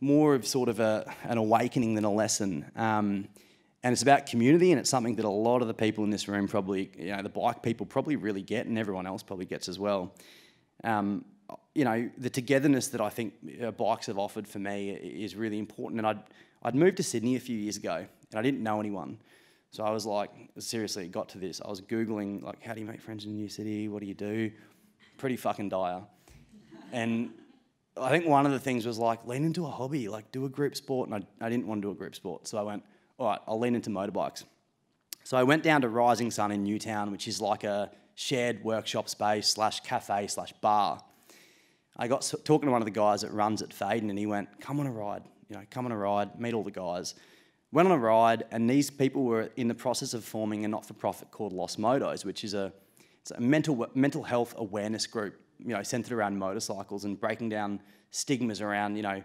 more of sort of a, an awakening than a lesson. Um, and it's about community, and it's something that a lot of the people in this room probably, you know, the bike people probably really get, and everyone else probably gets as well. Um, you know, the togetherness that I think bikes have offered for me is really important. And I'd, I'd moved to Sydney a few years ago, and I didn't know anyone. So I was like, seriously, it got to this. I was Googling, like, how do you make friends in a new city? What do you do? Pretty fucking dire. And I think one of the things was like, lean into a hobby, like do a group sport. And I, I didn't want to do a group sport. So I went, all right, I'll lean into motorbikes. So I went down to Rising Sun in Newtown, which is like a shared workshop space slash cafe slash bar. I got so, talking to one of the guys that runs at Faden, and he went, come on a ride, you know, come on a ride, meet all the guys. Went on a ride, and these people were in the process of forming a not-for-profit called Los Motos, which is a, it's a mental, mental health awareness group, you know, centered around motorcycles and breaking down stigmas around, you know,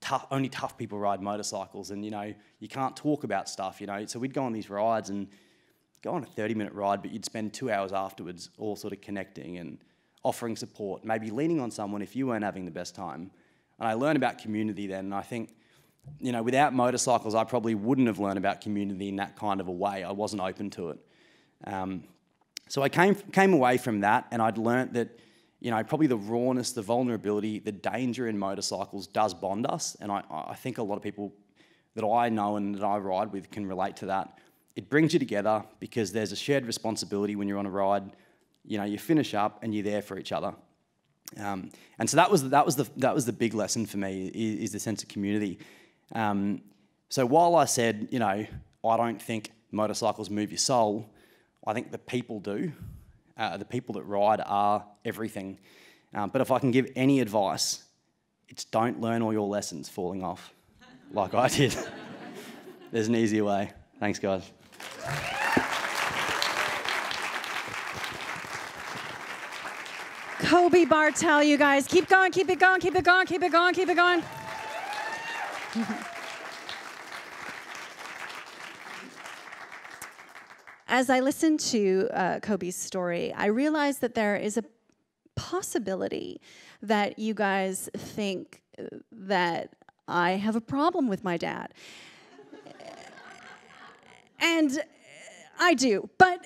tough, only tough people ride motorcycles and, you know, you can't talk about stuff, you know. So we'd go on these rides and go on a thirty-minute ride, but you'd spend two hours afterwards all sort of connecting and offering support, maybe leaning on someone if you weren't having the best time. And I learned about community then, and I think, you know, without motorcycles, I probably wouldn't have learned about community in that kind of a way. I wasn't open to it. Um, so I came, came away from that, and I'd learnt that, you know, probably the rawness, the vulnerability, the danger in motorcycles does bond us. And I, I think a lot of people that I know and that I ride with can relate to that. It brings you together because there's a shared responsibility when you're on a ride. You know, you finish up and you're there for each other. Um, and so that was, that, was the, that was the big lesson for me, is, is the sense of community. Um, so while I said, you know, I don't think motorcycles move your soul, I think the people do. Uh, the people that ride are everything. Um, but if I can give any advice, it's don't learn all your lessons falling off like I did. There's an easier way. Thanks, guys. Cobey Bartels, you guys. Keep going, keep it going, keep it going, keep it going, keep it going. As I listened to uh, Cobey's story, I realized that there is a possibility that you guys think that I have a problem with my dad. And I do, but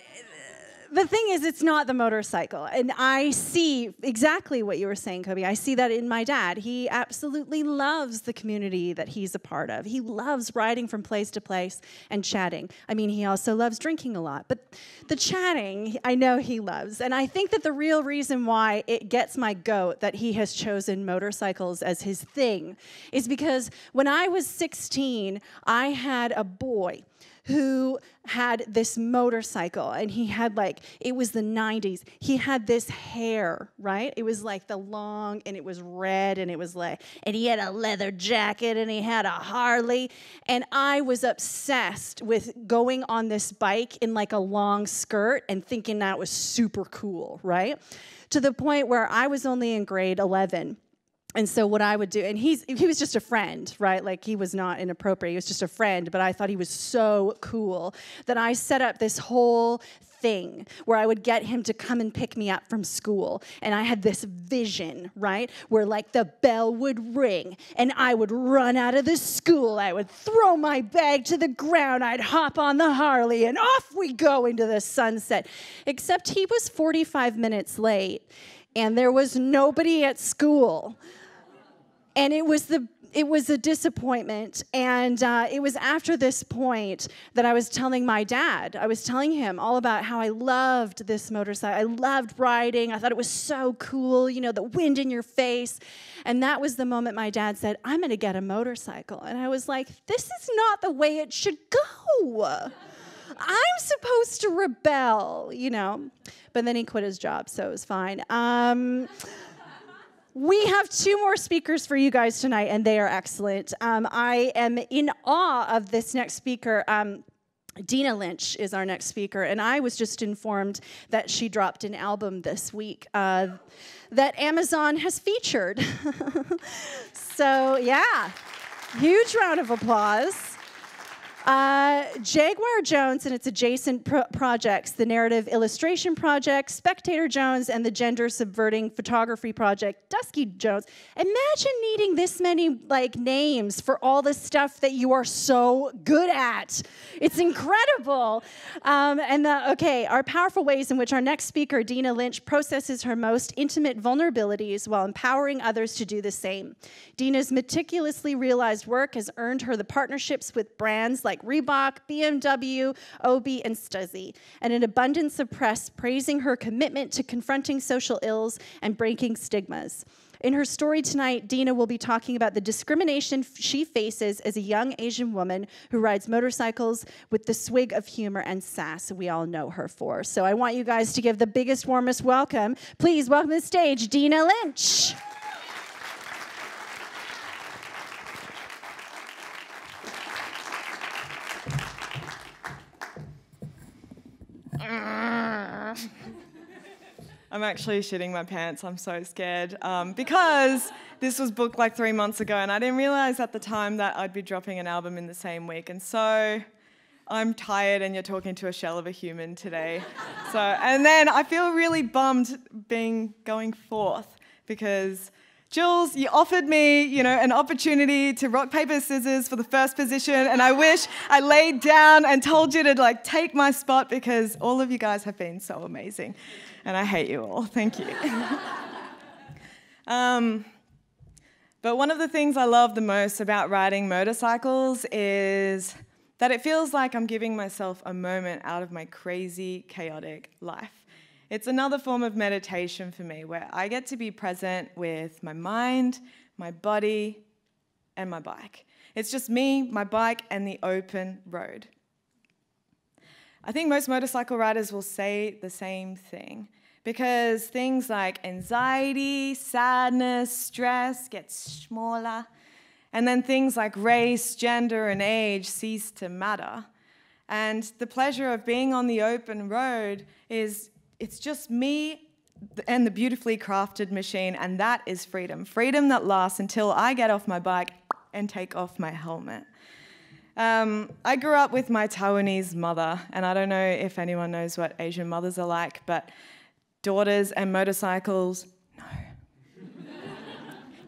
the thing is, it's not the motorcycle. And I see exactly what you were saying, Cobey. I see that in my dad. He absolutely loves the community that he's a part of. He loves riding from place to place and chatting. I mean, he also loves drinking a lot. But the chatting, I know he loves. And I think that the real reason why it gets my goat that he has chosen motorcycles as his thing is because when I was sixteen, I had a boy who had this motorcycle, and he had like, it was the nineties, he had this hair, right? It was like the long, and it was red, and it was like, and he had a leather jacket, and he had a Harley, and I was obsessed with going on this bike in like a long skirt and thinking that was super cool, right? To the point where I was only in grade eleven. And so what I would do, and he's, he was just a friend, right? Like, he was not inappropriate. He was just a friend, but I thought he was so cool that I set up this whole thing where I would get him to come and pick me up from school. And I had this vision, right, where like the bell would ring and I would run out of the school. I would throw my bag to the ground. I'd hop on the Harley and off we go into the sunset. Except he was forty-five minutes late and there was nobody at school. And it was the it was a disappointment, and uh, it was after this point that I was telling my dad, I was telling him all about how I loved this motorcycle, I loved riding, I thought it was so cool, you know, the wind in your face, and that was the moment my dad said, I'm gonna get a motorcycle, and I was like, this is not the way it should go. I'm supposed to rebel, you know. But then he quit his job, so it was fine. Um, we have two more speakers for you guys tonight, and they are excellent. Um, I am in awe of this next speaker. Um, Deena Lynch is our next speaker, and I was just informed that she dropped an album this week uh, that Amazon has featured. So, yeah, huge round of applause. Uh, Jaguar Jones and its adjacent pro projects, the Narrative Illustration Project, Spectator Jones, and the Gender Subverting Photography Project, Dusky Jones. Imagine needing this many like names for all the stuff that you are so good at. It's incredible. Um, and the, okay, our powerful ways in which our next speaker, Deena Lynch, processes her most intimate vulnerabilities while empowering others to do the same. Deena's meticulously realized work has earned her the partnerships with brands like like Reebok, B M W, Obie, and Stuzzy, and an abundance of press praising her commitment to confronting social ills and breaking stigmas. In her story tonight, Deena will be talking about the discrimination she faces as a young Asian woman who rides motorcycles with the swig of humor and sass we all know her for. So I want you guys to give the biggest, warmest welcome. Please welcome to the stage, Deena Lynch. I'm actually shitting my pants, I'm so scared, um, because this was booked like three months ago and I didn't realise at the time that I'd be dropping an album in the same week, and so I'm tired and you're talking to a shell of a human today. So, and then I feel really bummed being going forth because Julz, you offered me, you know, an opportunity to rock, paper, scissors for the first position, and I wish I laid down and told you to, like, take my spot because all of you guys have been so amazing, and I hate you all. Thank you. um, but one of the things I love the most about riding motorcycles is that it feels like I'm giving myself a moment out of my crazy, chaotic life. It's another form of meditation for me where I get to be present with my mind, my body, and my bike. It's just me, my bike, and the open road. I think most motorcycle riders will say the same thing because things like anxiety, sadness, stress get smaller, and then things like race, gender, and age cease to matter. And the pleasure of being on the open road is it's just me and the beautifully crafted machine, and that is freedom. Freedom that lasts until I get off my bike and take off my helmet. Um, I grew up with my Taiwanese mother, and I don't know if anyone knows what Asian mothers are like, but daughters and motorcycles, no.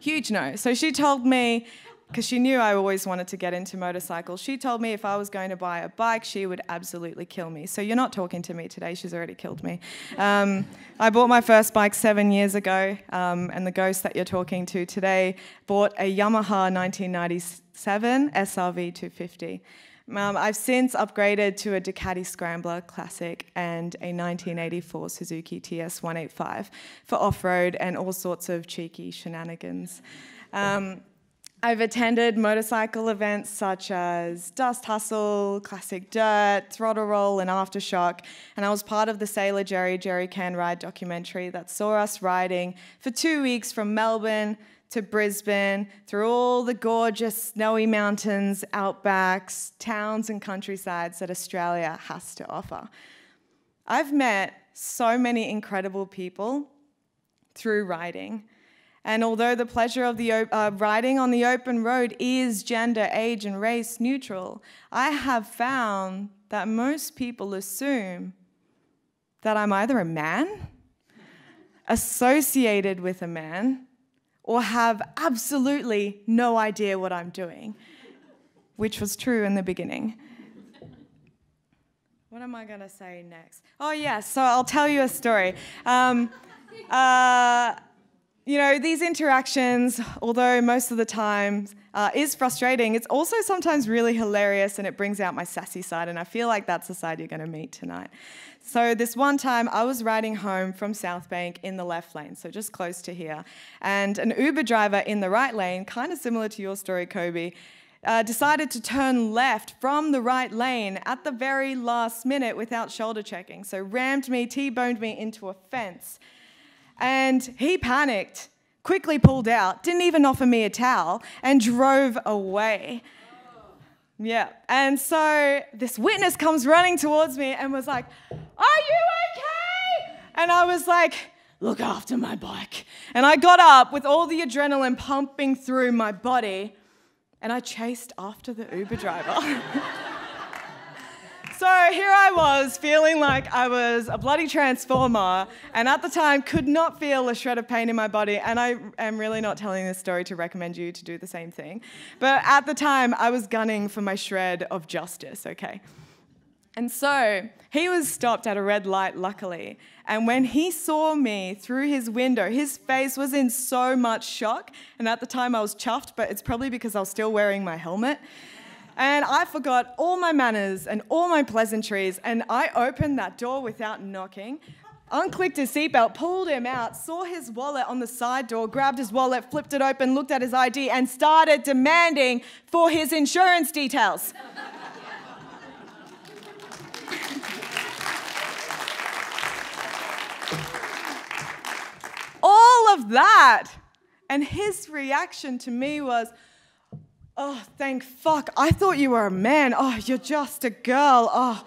Huge no. So she told me, because she knew I always wanted to get into motorcycles, she told me if I was going to buy a bike, she would absolutely kill me. So you're not talking to me today, she's already killed me. Um, I bought my first bike seven years ago, um, and the ghost that you're talking to today bought a Yamaha nineteen ninety-seven S R V two fifty. Um, I've since upgraded to a Ducati Scrambler Classic and a nineteen eighty-four Suzuki T S one eighty-five for off-road and all sorts of cheeky shenanigans. Um, I've attended motorcycle events such as Dust Hustle, Classic Dirt, Throttle Roll and Aftershock, and I was part of the Sailor Jerry Jerry Can Ride documentary that saw us riding for two weeks from Melbourne to Brisbane, through all the gorgeous snowy mountains, outbacks, towns and countrysides that Australia has to offer. I've met so many incredible people through riding. And although the pleasure of the uh, riding on the open road is gender, age, and race neutral, I have found that most people assume that I'm either a man, associated with a man, or have absolutely no idea what I'm doing, which was true in the beginning. What am I gonna say next? Oh yeah, so I'll tell you a story. Um, uh, You know, these interactions, although most of the time uh, is frustrating, it's also sometimes really hilarious and it brings out my sassy side, and I feel like that's the side you're going to meet tonight. So this one time I was riding home from South Bank in the left lane, so just close to here, and an Uber driver in the right lane, kind of similar to your story, Cobey, uh, decided to turn left from the right lane at the very last minute without shoulder checking, so rammed me, T-boned me into a fence. And he panicked, quickly pulled out, didn't even offer me a towel, and drove away. Oh. Yeah, and so this witness comes running towards me and was like, "Are you okay?" And I was like, "Look after my bike." And I got up with all the adrenaline pumping through my body, and I chased after the Uber driver. So here I was, feeling like I was a bloody transformer, and at the time could not feel a shred of pain in my body, and I am really not telling this story to recommend you to do the same thing. But at the time, I was gunning for my shred of justice, okay? And so he was stopped at a red light, luckily, and when he saw me through his window, his face was in so much shock, and at the time I was chuffed, but it's probably because I was still wearing my helmet. And I forgot all my manners and all my pleasantries, and I opened that door without knocking, unclicked his seatbelt, pulled him out, saw his wallet on the side door, grabbed his wallet, flipped it open, looked at his I D, and started demanding for his insurance details. All of that, and his reaction to me was, "Oh, thank fuck, I thought you were a man. Oh, you're just a girl. Oh."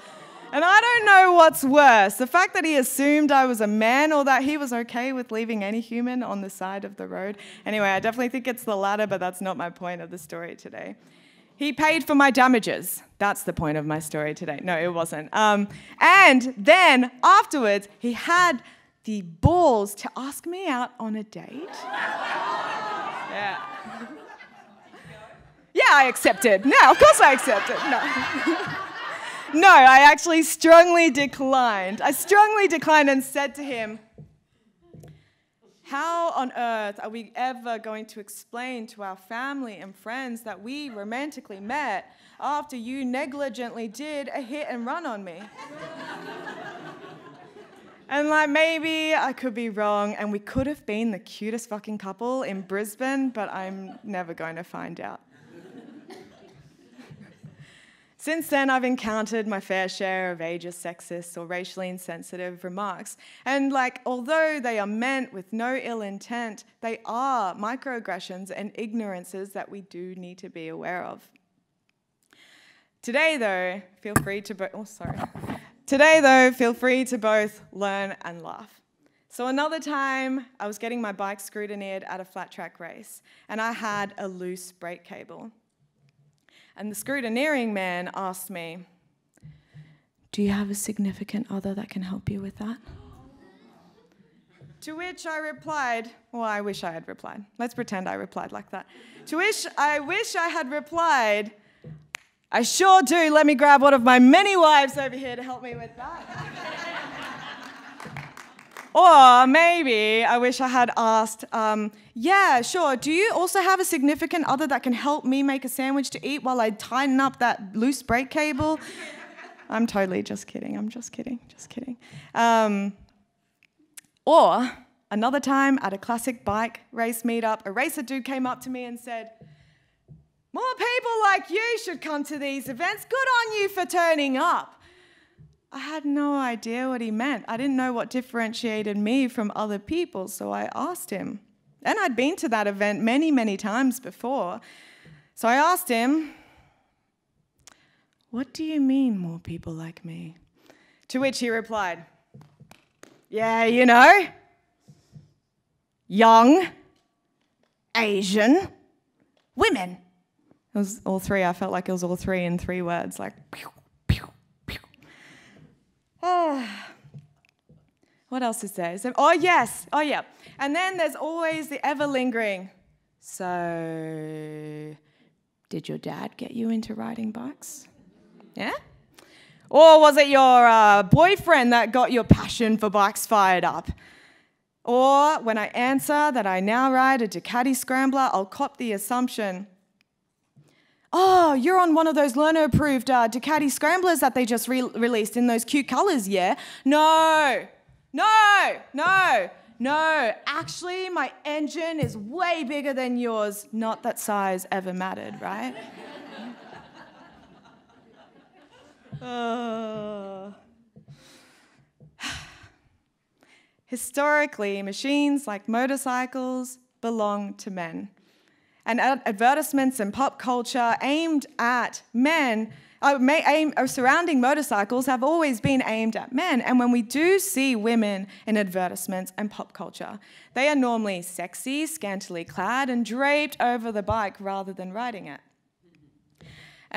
And I don't know what's worse, the fact that he assumed I was a man or that he was okay with leaving any human on the side of the road. Anyway, I definitely think it's the latter, but that's not my point of the story today. He paid for my damages. That's the point of my story today. No, it wasn't. Um, and then afterwards, he had the balls to ask me out on a date. Yeah. Yeah, I accepted. No, of course I accepted. No. No, I actually strongly declined. I strongly declined and said to him, "How on earth are we ever going to explain to our family and friends that we romantically met after you negligently did a hit and run on me?" And like, maybe I could be wrong, and we could have been the cutest fucking couple in Brisbane, but I'm never going to find out. Since then, I've encountered my fair share of ageist, sexist, or racially insensitive remarks. And like, although they are meant with no ill intent, they are microaggressions and ignorances that we do need to be aware of. Today, though, feel free to both. Oh, sorry. Today, though, feel free to both learn and laugh. So another time, I was getting my bike scrutineered at a flat track race, and I had a loose brake cable. And the scrutineering man asked me, "Do you have a significant other that can help you with that?" To which I replied, well, I wish I had replied. Let's pretend I replied like that. To which I wish I had replied, "I sure do. Let me grab one of my many wives over here to help me with that." Or maybe I wish I had asked, um, "Yeah, sure. Do you also have a significant other that can help me make a sandwich to eat while I tighten up that loose brake cable?" I'm totally just kidding. I'm just kidding. Just kidding. Um, Or another time at a classic bike race meetup, a racer dude came up to me and said, "More people like you should come to these events. Good on you for turning up." I had no idea what he meant. I didn't know what differentiated me from other people, so I asked him. And I'd been to that event many, many times before. So I asked him, "What do you mean, more people like me?" To which he replied, "Yeah, you know, young, Asian, women." It was all three. I felt like it was all three in three words, like pew, pew, pew. Ah. What else is there? Is there? Oh, yes. Oh, yeah. And then there's always the ever lingering, "So, did your dad get you into riding bikes? Yeah? Or was it your uh, boyfriend that got your passion for bikes fired up?" Or when I answer that I now ride a Ducati Scrambler, I'll cop the assumption, "Oh, you're on one of those learner-approved uh, Ducati Scramblers that they just re released in those cute colors, yeah?" No, no, no, no. Actually, my engine is way bigger than yours. Not that size ever mattered, right? Uh. Historically, machines like motorcycles belong to men. And advertisements and pop culture aimed at men, uh, may aim, uh, surrounding motorcycles have always been aimed at men. And when we do see women in advertisements and pop culture, they are normally sexy, scantily clad, and draped over the bike rather than riding it.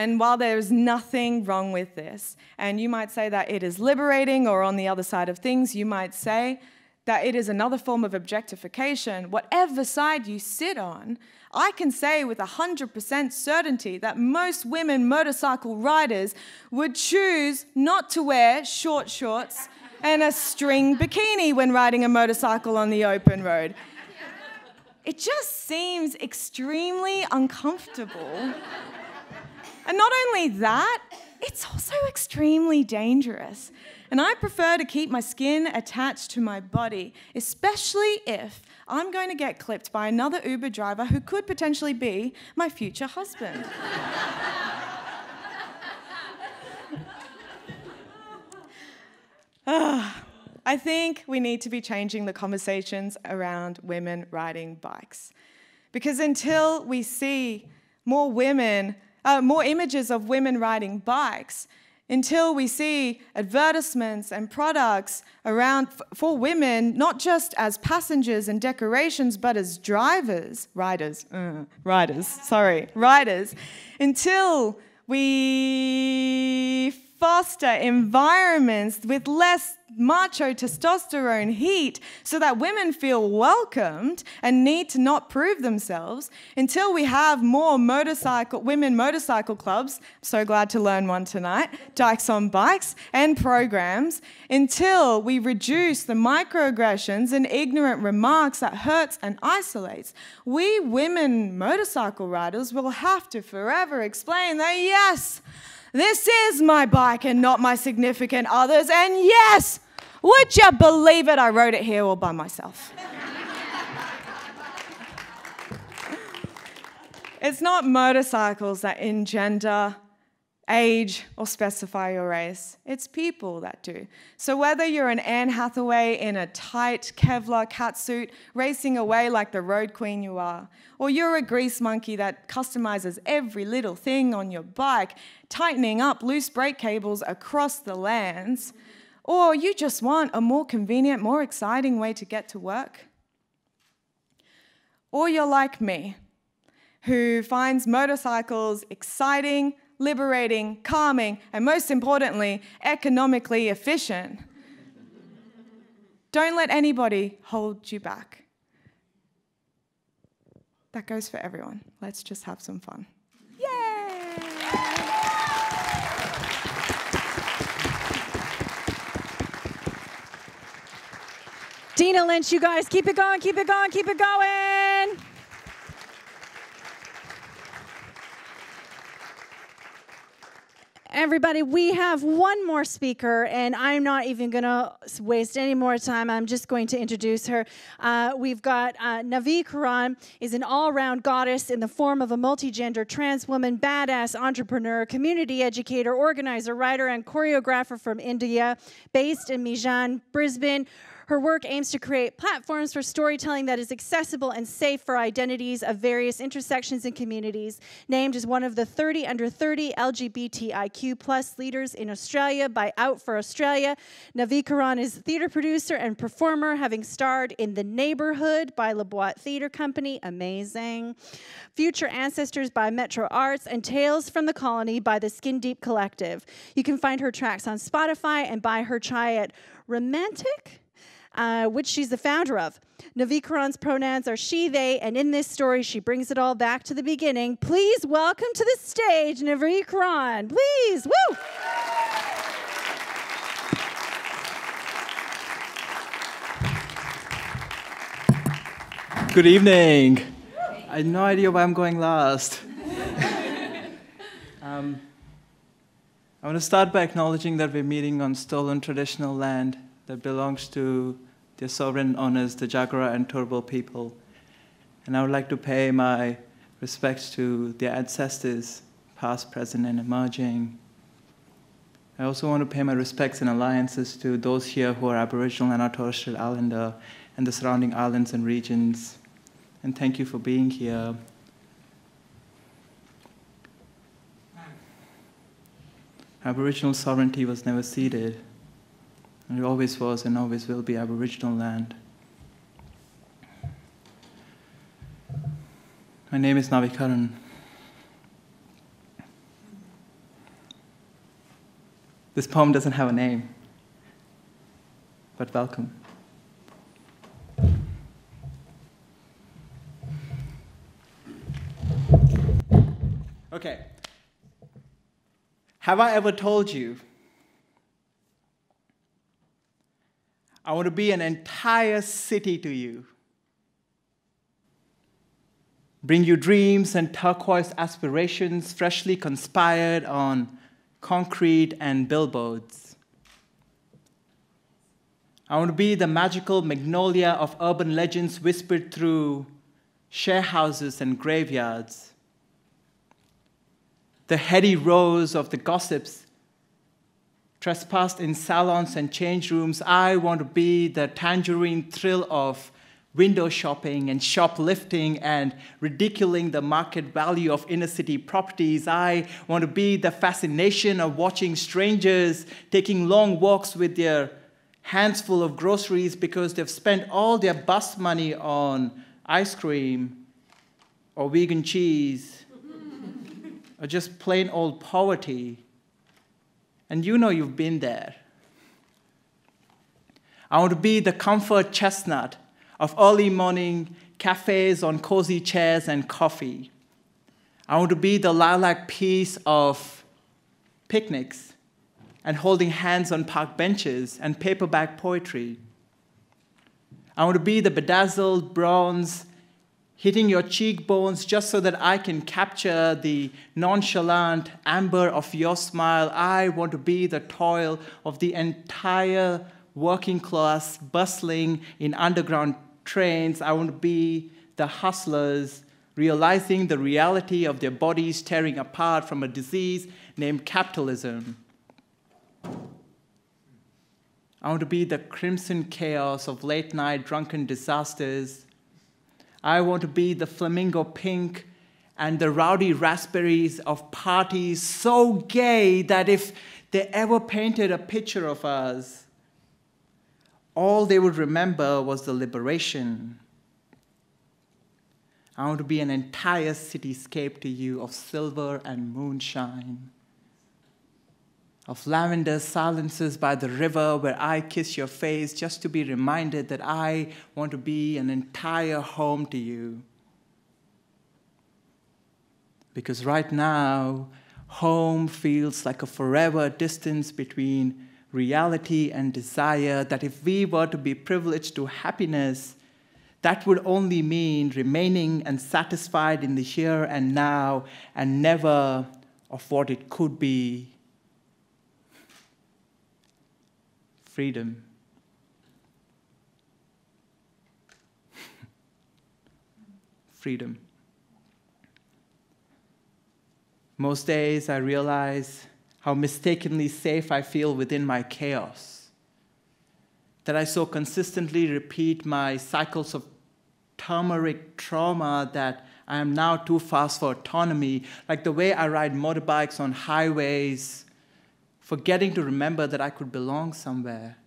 And while there is nothing wrong with this, and you might say that it is liberating, or on the other side of things, you might say that it is another form of objectification, whatever side you sit on, I can say with one hundred percent certainty that most women motorcycle riders would choose not to wear short shorts and a string bikini when riding a motorcycle on the open road. It just seems extremely uncomfortable. And not only that, it's also extremely dangerous. And I prefer to keep my skin attached to my body, especially if I'm going to get clipped by another Uber driver who could potentially be my future husband. uh, I think we need to be changing the conversations around women riding bikes. Because until we see more women Uh, more images of women riding bikes, until we see advertisements and products around f for women, not just as passengers and decorations, but as drivers, riders, uh, riders, sorry, riders, until we foster environments with less macho testosterone heat so that women feel welcomed and need to not prove themselves, until we have more motorcycle women motorcycle clubs, so glad to learn one tonight, Dykes on Bikes, and programs, until we reduce the microaggressions and ignorant remarks that hurts and isolates, we women motorcycle riders will have to forever explain that, yes, this is my bike and not my significant other's, and yes, would you believe it, I rode it here all by myself. It's not motorcycles that engender age, or specify your race. It's people that do. So whether you're an Anne Hathaway in a tight Kevlar catsuit racing away like the road queen you are, or you're a grease monkey that customizes every little thing on your bike, tightening up loose brake cables across the lands, or you just want a more convenient, more exciting way to get to work, or you're like me, who finds motorcycles exciting, liberating, calming, and most importantly, economically efficient. Don't let anybody hold you back. That goes for everyone. Let's just have some fun. Yay! Deena Lynch, you guys, keep it going, keep it going, keep it going. Everybody, we have one more speaker, and I'm not even going to waste any more time. I'm just going to introduce her. Uh, we've got uh, Naavikaran, is an all-round goddess in the form of a multi-gender trans woman, badass entrepreneur, community educator, organizer, writer, and choreographer from India, based in Mijan, Brisbane. Her work aims to create platforms for storytelling that is accessible and safe for identities of various intersections and communities. Named as one of the thirty under thirty L G B T I Q plus leaders in Australia by Out for Australia, Naavikaran is a theatre producer and performer, having starred in The Neighbourhood by La Boite Theatre Company, amazing, Future Ancestors by Metro Arts, and Tales from the Colony by the Skin Deep Collective. You can find her tracks on Spotify and buy her chai at Romantic? Uh, which she's the founder of. Naavikaran's pronouns are she, they, and in this story, she brings it all back to the beginning. Please welcome to the stage, Naavikaran. Please, woo! Good evening. I had no idea where I'm going last. um, I want to start by acknowledging that we're meeting on stolen traditional land that belongs to their sovereign owners, the Jagera and Turrbal people. And I would like to pay my respects to their ancestors, past, present, and emerging. I also want to pay my respects and alliances to those here who are Aboriginal and Torres Strait Islander and the surrounding islands and regions. And thank you for being here. Aboriginal sovereignty was never ceded. It always was and always will be Aboriginal land. My name is Naavikaran. This poem doesn't have a name, but welcome. Okay. Have I ever told you I want to be an entire city to you. Bring you dreams and turquoise aspirations freshly conspired on concrete and billboards. I want to be the magical magnolia of urban legends whispered through share houses and graveyards. The heady rows of the gossips trespassed in salons and change rooms. I want to be the tangerine thrill of window shopping and shoplifting and ridiculing the market value of inner city properties. I want to be the fascination of watching strangers taking long walks with their hands full of groceries because they've spent all their bus money on ice cream or vegan cheese or just plain old poverty. And you know you've been there. I want to be the comfort chestnut of early morning cafes on cozy chairs and coffee. I want to be the lilac peace of picnics and holding hands on park benches and paperback poetry. I want to be the bedazzled bronze hitting your cheekbones just so that I can capture the nonchalant amber of your smile. I want to be the toil of the entire working class bustling in underground trains. I want to be the hustlers realizing the reality of their bodies tearing apart from a disease named capitalism. I want to be the crimson chaos of late-night drunken disasters. I want to be the flamingo pink and the rowdy raspberries of parties so gay that if they ever painted a picture of us, all they would remember was the liberation. I want to be an entire cityscape to you of silver and moonshine, of lavender silences by the river where I kiss your face just to be reminded that I want to be an entire home to you. Because right now, home feels like a forever distance between reality and desire, that if we were to be privileged to happiness, that would only mean remaining unsatisfied in the here and now and never of what it could be. Freedom. Freedom. Most days I realize how mistakenly safe I feel within my chaos, that I so consistently repeat my cycles of turmeric trauma that I am now too fast for autonomy, like the way I ride motorbikes on highways, forgetting to remember that I could belong somewhere,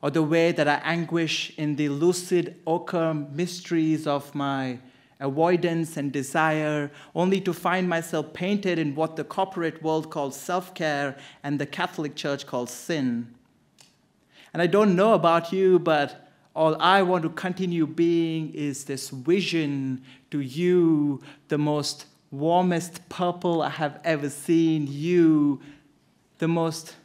or the way that I anguish in the lucid ochre mysteries of my avoidance and desire, only to find myself painted in what the corporate world calls self-care and the Catholic Church calls sin. And I don't know about you, but all I want to continue being is this vision to you, the most warmest purple I have ever seen, you, the most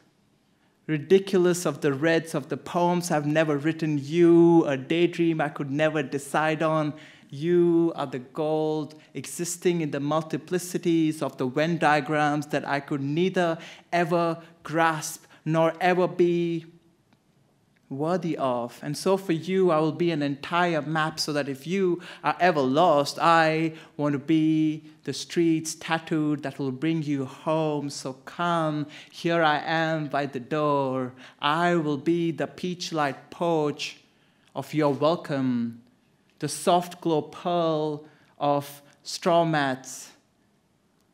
ridiculous of the reds of the poems I've never written, you, a daydream I could never decide on. You are the gold existing in the multiplicities of the Venn diagrams that I could neither ever grasp nor ever be worthy of. And so for you, I will be an entire map so that if you are ever lost, I want to be the streets tattooed that will bring you home. So come, here I am by the door. I will be the peach light porch of your welcome, the soft glow pearl of straw mats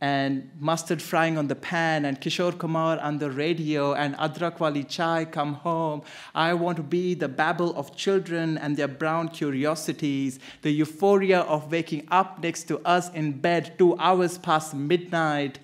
and mustard frying on the pan and Kishore Kumar on the radio and Adrak Wali Chai come home. I want to be the babble of children and their brown curiosities, the euphoria of waking up next to us in bed two hours past midnight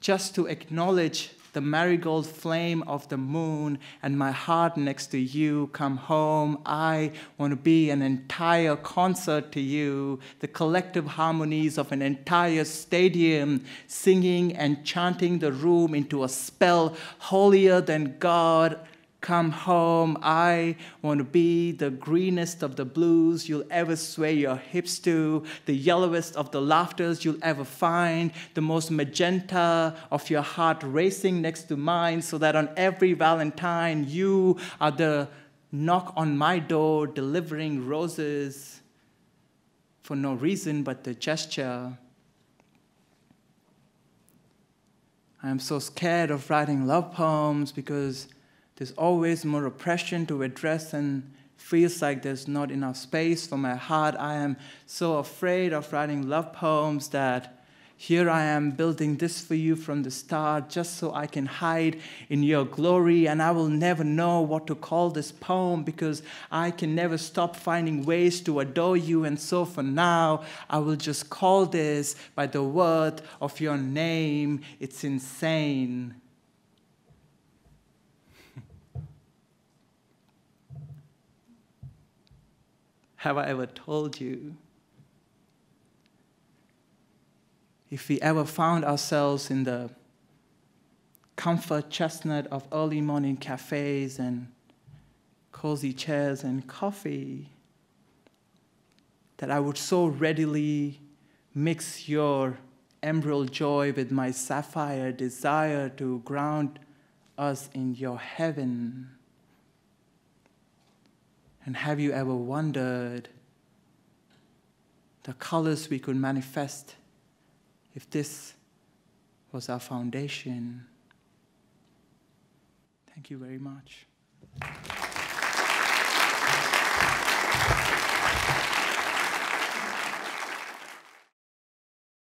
just to acknowledge the marigold flame of the moon, and my heart next to you, come home. I want to be an entire concert to you, the collective harmonies of an entire stadium, singing and chanting the room into a spell holier than God. Come home, I want to be the greenest of the blues you'll ever sway your hips to, the yellowest of the laughters you'll ever find, the most magenta of your heart racing next to mine, so that on every Valentine you are the knock on my door delivering roses for no reason but the gesture. I am so scared of writing love poems because there's always more oppression to address and feels like there's not enough space for my heart. I am so afraid of writing love poems that here I am building this for you from the start just so I can hide in your glory, and I will never know what to call this poem because I can never stop finding ways to adore you, and so for now I will just call this by the word of your name. It's insane. Have I ever told you? If we ever found ourselves in the comfort chestnut of early morning cafes and cozy chairs and coffee, that I would so readily mix your emerald joy with my sapphire desire to ground us in your heaven. And have you ever wondered the colors we could manifest if this was our foundation. Thank you very much.